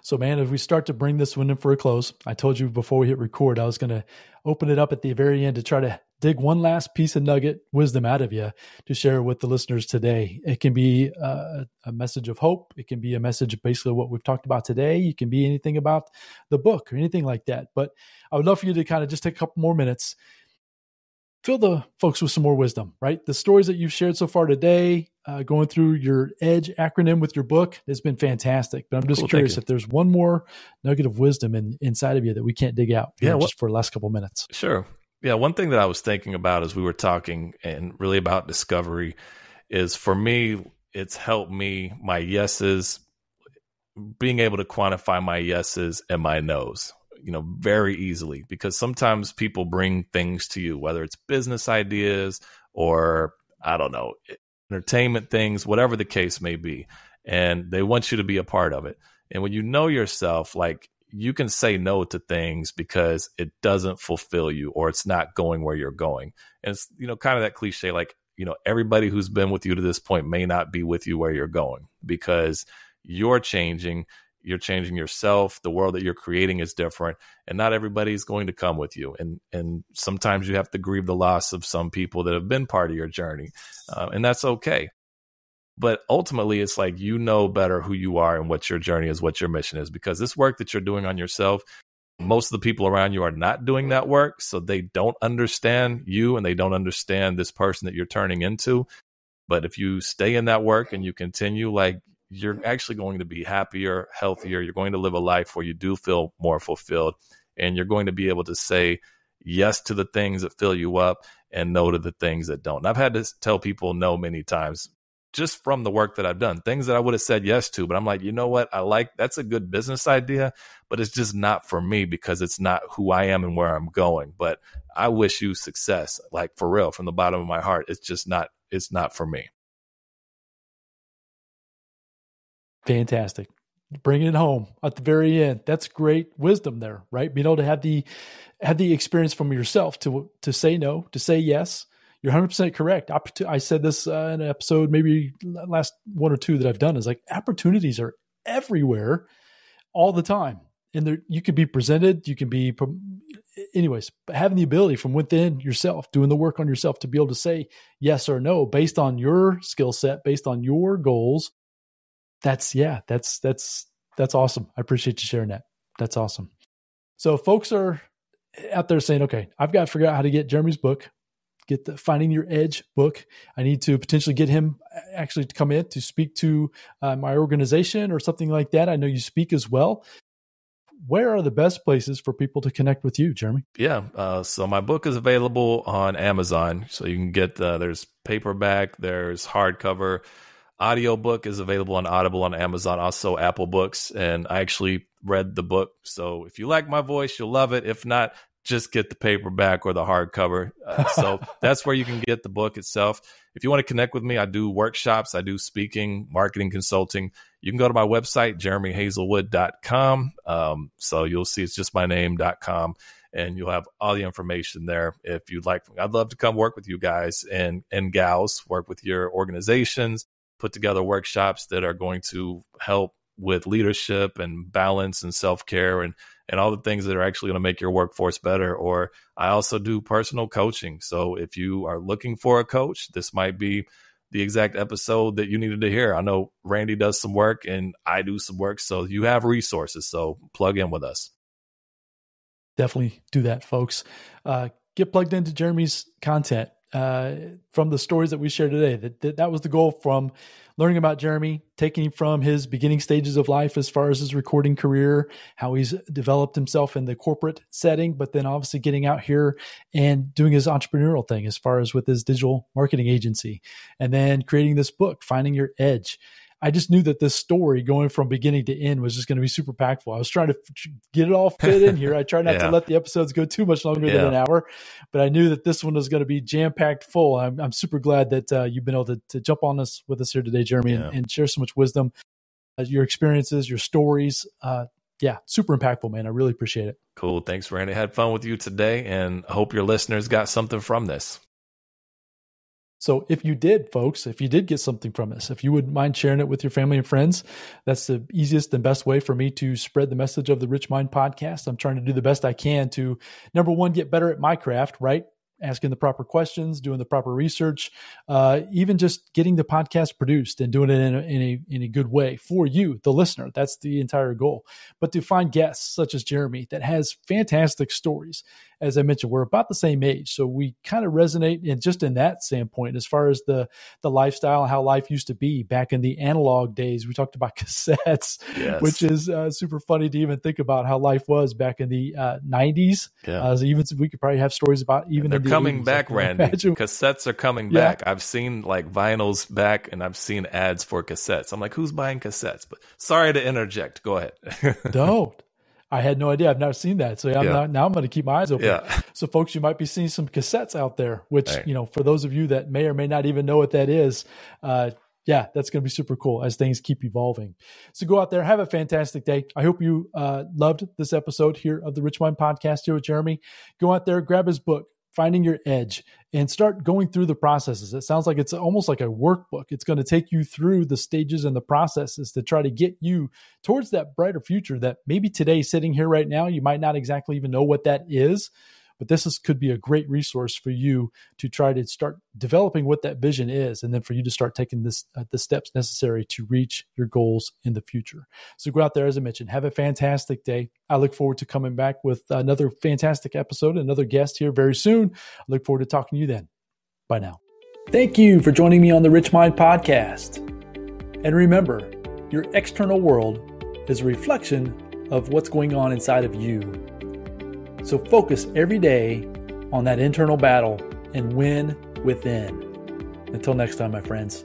So, man, as we start to bring this one in for a close, I told you before we hit record, I was going to open it up at the very end to try to dig one last piece of nugget wisdom out of you to share with the listeners today. It can be uh, a message of hope. It can be a message of basically what we've talked about today. It can be anything about the book or anything like that. But I would love for you to kind of just take a couple more minutes, fill the folks with some more wisdom, right? The stories that you've shared so far today, uh, going through your EDGE acronym with your book, has been fantastic. But I'm just cool, curious if there's one more nugget of wisdom in, inside of you that we can't dig out yeah, know, what, just for the last couple of minutes. Sure. Yeah. One thing that I was thinking about as we were talking and really about discovery is, for me, it's helped me, my yeses, being able to quantify my yeses and my nos, you know, very easily, because sometimes people bring things to you, whether it's business ideas or, I don't know, entertainment things, whatever the case may be, and they want you to be a part of it. And when you know yourself, like you can say no to things because it doesn't fulfill you or it's not going where you're going. And it's, you know, kind of that cliche, like, you know, everybody who's been with you to this point may not be with you where you're going because you're changing. You're changing yourself. The world that you're creating is different, and not everybody's going to come with you. And and sometimes you have to grieve the loss of some people that have been part of your journey, uh, and that's okay. But ultimately, it's like, you know better who you are and what your journey is, what your mission is, because this work that you're doing on yourself, most of the people around you are not doing that work. So they don't understand you, and they don't understand this person that you're turning into. But if you stay in that work and you continue, like, you're actually going to be happier, healthier. You're going to live a life where you do feel more fulfilled, and you're going to be able to say yes to the things that fill you up and no to the things that don't. And I've had to tell people no many times just from the work that I've done, things that I would have said yes to, but I'm like, you know what? I like, that's a good business idea, but it's just not for me because it's not who I am and where I'm going. But I wish you success, like, for real, from the bottom of my heart. It's just not, it's not for me. Fantastic. Bringing it home at the very end. That's great wisdom there, right? Being able to have the, have the experience from yourself to, to say no, to say yes. You're one hundred percent correct. I said this uh, in an episode, maybe last one or two that I've done, is like, opportunities are everywhere all the time. And there, you can be presented, you can be, anyways, having the ability from within yourself, doing the work on yourself to be able to say yes or no based on your skill set, based on your goals. That's, yeah, that's, that's, that's awesome. I appreciate you sharing that. That's awesome. So folks are out there saying, okay, I've got to figure out how to get Jeremy's book, get the Finding Your Edge book. I need to potentially get him actually to come in to speak to uh, my organization or something like that. I know you speak as well. Where are the best places for people to connect with you, Jeremy? Yeah. Uh, so my book is available on Amazon. So you can get the, there's paperback, there's hardcover. Audiobook is available on Audible, on Amazon, also Apple Books. And I actually read the book. So if you like my voice, you'll love it. If not, just get the paperback or the hardcover. Uh, so that's where you can get the book itself. If you want to connect with me, I do workshops, I do speaking, marketing consulting. You can go to my website, jeremy hazelwood dot com. Um, so you'll see it's just my name dot com, and you'll have all the information there. If you'd like, I'd love to come work with you guys and, and gals, work with your organizations, put together workshops that are going to help with leadership and balance and self-care and and all the things that are actually going to make your workforce better. Or I also do personal coaching. So if you are looking for a coach, this might be the exact episode that you needed to hear. I know Randy does some work and I do some work. So you have resources. So plug in with us. Definitely do that, folks. Uh, get plugged into Jeremy's content uh, from the stories that we shared today. That, that that was the goal from learning about Jeremy, taking from his beginning stages of life as far as his recording career, how he's developed himself in the corporate setting, but then obviously getting out here and doing his entrepreneurial thing as far as with his digital marketing agency, and then creating this book, Finding Your Edge. I just knew that this story going from beginning to end was just going to be super impactful. I was trying to get it all fit in here. I try not yeah. to let the episodes go too much longer yeah. than an hour, but I knew that this one was going to be jam-packed full. I'm, I'm super glad that uh, you've been able to, to jump on us with us here today, Jeremy, yeah. and, and share so much wisdom, uh, your experiences, your stories. Uh, yeah, super impactful, man. I really appreciate it. Cool. Thanks, Randy. I had fun with you today, and I hope your listeners got something from this. So if you did, folks, if you did get something from this, if you wouldn't mind sharing it with your family and friends, that's the easiest and best way for me to spread the message of the Rich Mind podcast. I'm trying to do the best I can to, number one, get better at my craft, right? Asking the proper questions, doing the proper research, uh, even just getting the podcast produced and doing it in a, in a in a good way for you, the listener. That's the entire goal. But to find guests such as Jeremy that has fantastic stories. As I mentioned, we're about the same age, so we kind of resonate in just in that standpoint as far as the the lifestyle, how life used to be back in the analog days. We talked about cassettes, yes. which is uh, super funny to even think about how life was back in the uh, nineties. Yeah. Uh, so even so we could probably have stories about even they're the coming eighties, back, Randy. Imagine. Cassettes are coming yeah. back. I've seen like vinyls back, and I've seen ads for cassettes. I'm like, who's buying cassettes? But sorry to interject. Go ahead. Don't. I had no idea. I've never seen that. So I'm yeah. not, now I'm going to keep my eyes open. Yeah. So folks, you might be seeing some cassettes out there, which, right. you know, for those of you that may or may not even know what that is, uh, yeah, that's going to be super cool as things keep evolving. So go out there, have a fantastic day. I hope you uh, loved this episode here of the Rich Mind Podcast here with Jeremy. Go out there, grab his book, Finding Your Edge, and start going through the processes. It sounds like it's almost like a workbook. It's going to take you through the stages and the processes to try to get you towards that brighter future that maybe today sitting here right now, you might not exactly even know what that is, but this is, could be a great resource for you to try to start developing what that vision is. And then for you to start taking this, uh, the steps necessary to reach your goals in the future. So go out there, as I mentioned, have a fantastic day. I look forward to coming back with another fantastic episode, another guest here very soon. I look forward to talking to you then. Bye now. Thank you for joining me on the Rich Mind Podcast. And remember, your external world is a reflection of what's going on inside of you. So focus every day on that internal battle and win within. Until next time, my friends.